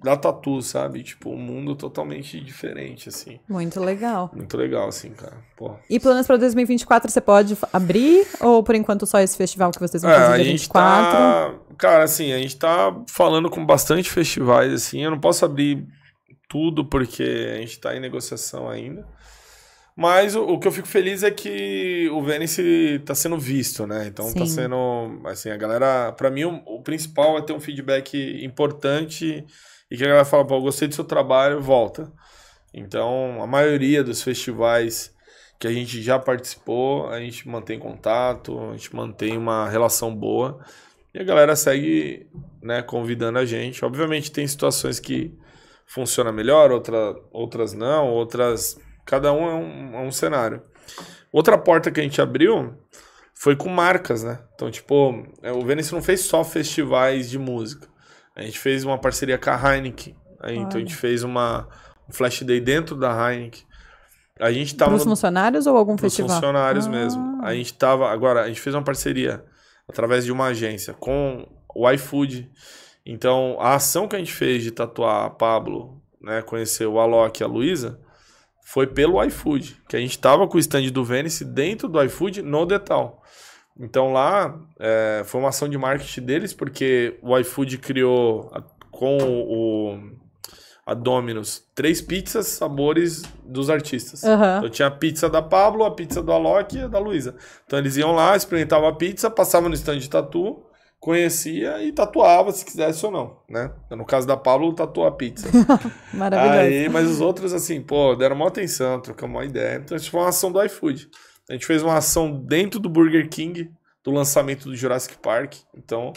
da tatu, sabe? Tipo, um mundo totalmente diferente, assim. Muito legal. Muito legal, assim, cara. Pô. E planos para dois mil e vinte e quatro, você pode abrir? Ou, por enquanto, só esse festival que vocês vão fazer é, dia vinte e quatro? Tá... Cara, assim, a gente tá falando com bastante festivais, assim. Eu não posso abrir tudo porque a gente tá em negociação ainda. Mas o, o que eu fico feliz é que o Venice tá sendo visto, né? Então sim, tá sendo, assim, a galera... Pra mim, o, o principal é ter um feedback importante e que a galera fala, pô, eu gostei do seu trabalho, volta. Então, a maioria dos festivais que a gente já participou, a gente mantém contato, a gente mantém uma relação boa e a galera segue, né, convidando a gente. Obviamente, tem situações que funcionam melhor, outra, outras não, outras... Cada um é, um é um cenário. Outra porta que a gente abriu foi com marcas, né? Então, tipo, o Venice não fez só festivais de música. A gente fez uma parceria com a Heineken. Aí, então a gente fez uma, um Flash Day dentro da Heineken. A gente tava... Pros funcionários ou algum festival? Pros funcionários ah. mesmo. A gente tava... Agora, a gente fez uma parceria através de uma agência com o iFood. Então, a ação que a gente fez de tatuar a Pabllo, né, conhecer o Alok e a Luísa, foi pelo iFood. Que a gente tava com o stand do Venice dentro do iFood no Detal. Então, lá, é, foi uma ação de marketing deles, porque o iFood criou a, com o... a Domino's, três pizzas, sabores dos artistas. Uhum. Então tinha a pizza da Pabllo, a pizza do Alok e a da Luísa. Então eles iam lá, experimentavam a pizza, passavam no stand de tatu, conhecia e tatuava se quisesse ou não, né? No caso da Pabllo, tatuou a pizza. Maravilhoso. Aí, mas os outros, assim, pô, deram maior atenção, trocamos uma ideia. Então isso foi uma ação do iFood. A gente fez uma ação dentro do Burger King, do lançamento do Jurassic Park. Então...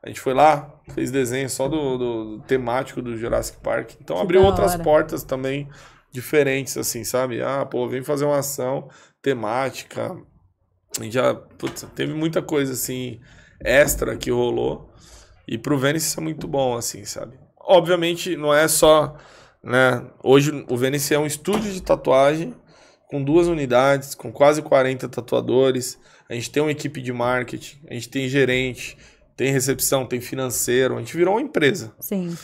A gente foi lá, fez desenho só do, do, do temático do Jurassic Park. Então que abriu outras portas também diferentes, assim, sabe? Ah, pô, vem fazer uma ação temática. A gente já, putz, teve muita coisa, assim, extra que rolou. E pro Venice isso é muito bom, assim, sabe? Obviamente não é só, né? Hoje o Venice é um estúdio de tatuagem com duas unidades, com quase quarenta tatuadores. A gente tem uma equipe de marketing, a gente tem gerente... Tem recepção, tem financeiro, a gente virou uma empresa. Sim.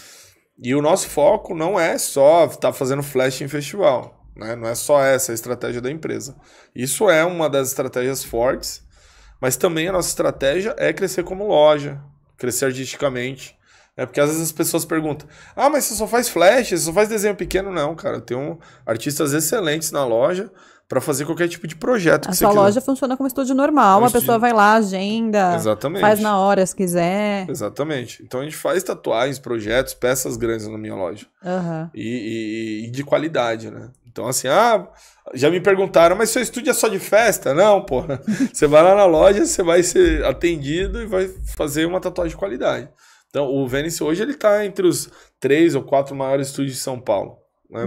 E o nosso foco não é só estar fazendo flash em festival, né? Não é só essa a estratégia da empresa. Isso é uma das estratégias fortes, mas também a nossa estratégia é crescer como loja, crescer artisticamente. Né? Porque às vezes as pessoas perguntam, ah, mas você só faz flash, você só faz desenho pequeno? Não, cara, eu tenho artistas excelentes na loja, para fazer qualquer tipo de projeto. A que sua você loja quiser. Funciona como estúdio normal, um a estúdio... pessoa vai lá, agenda, Exatamente. Faz na hora se quiser. Exatamente. Então a gente faz tatuagens, projetos, peças grandes na minha loja. Uhum. E, e, e de qualidade, né? Então assim, ah, já me perguntaram, mas seu estúdio é só de festa? Não, porra. Você vai lá na loja, você vai ser atendido e vai fazer uma tatuagem de qualidade. Então o Venice hoje ele tá entre os três ou quatro maiores estúdios de São Paulo.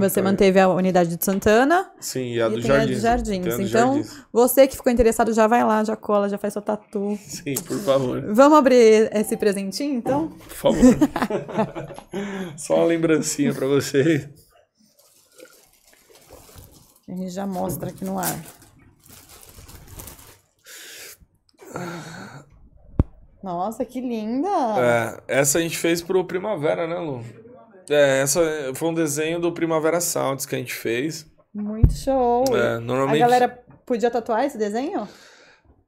Você manteve a unidade de Santana. Sim, e a do Jardins. A Jardins. Então, Jardins. Você que ficou interessado, já vai lá, já cola, já faz seu tatu. Sim, por favor. Vamos abrir esse presentinho, então? Por favor. Só uma lembrancinha pra você. A gente já mostra aqui no ar. Nossa, que linda! É, essa a gente fez pro Primavera, né, Lu? É, essa foi um desenho do Primavera Sounds que a gente fez. Muito show! É, normalmente... A galera podia tatuar esse desenho?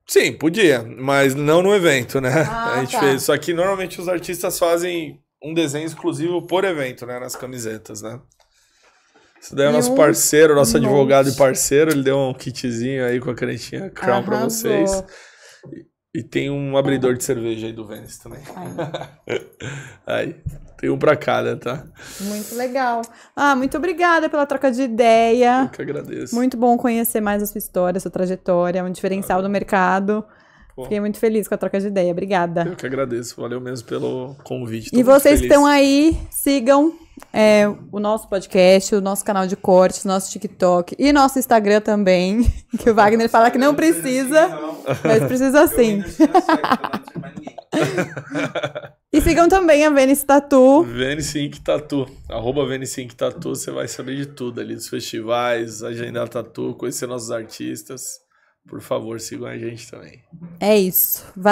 Sim, podia, mas não no evento, né? Ah, a gente tá. fez. Só que normalmente os artistas fazem um desenho exclusivo por evento, né? Nas camisetas, né? Isso daí é nosso parceiro, nosso monte. advogado e parceiro. Ele deu um kitzinho aí com a canetinha Crown Arrasou. pra vocês. E tem um abridor de cerveja aí do Venice também. Aí, tem um pra cada, tá? Muito legal. Ah, muito obrigada pela troca de ideia. Eu que agradeço. Muito bom conhecer mais a sua história, a sua trajetória, um diferencial ah, do mercado. Pô. Fiquei muito feliz com a troca de ideia. Obrigada. Eu que agradeço. Valeu mesmo pelo convite. Tô e vocês que estão aí, sigam é, o nosso podcast, o nosso canal de cortes, nosso TikTok e nosso Instagram também, que o Wagner fala que não precisa, mas precisa sim. E sigam também a Venice Tattoo. Venice Ink Tattoo. Arroba Venice Ink Tattoo. Você vai saber de tudo ali, dos festivais, agendar tatu, conhecer nossos artistas. Por favor, sigam a gente também. É isso.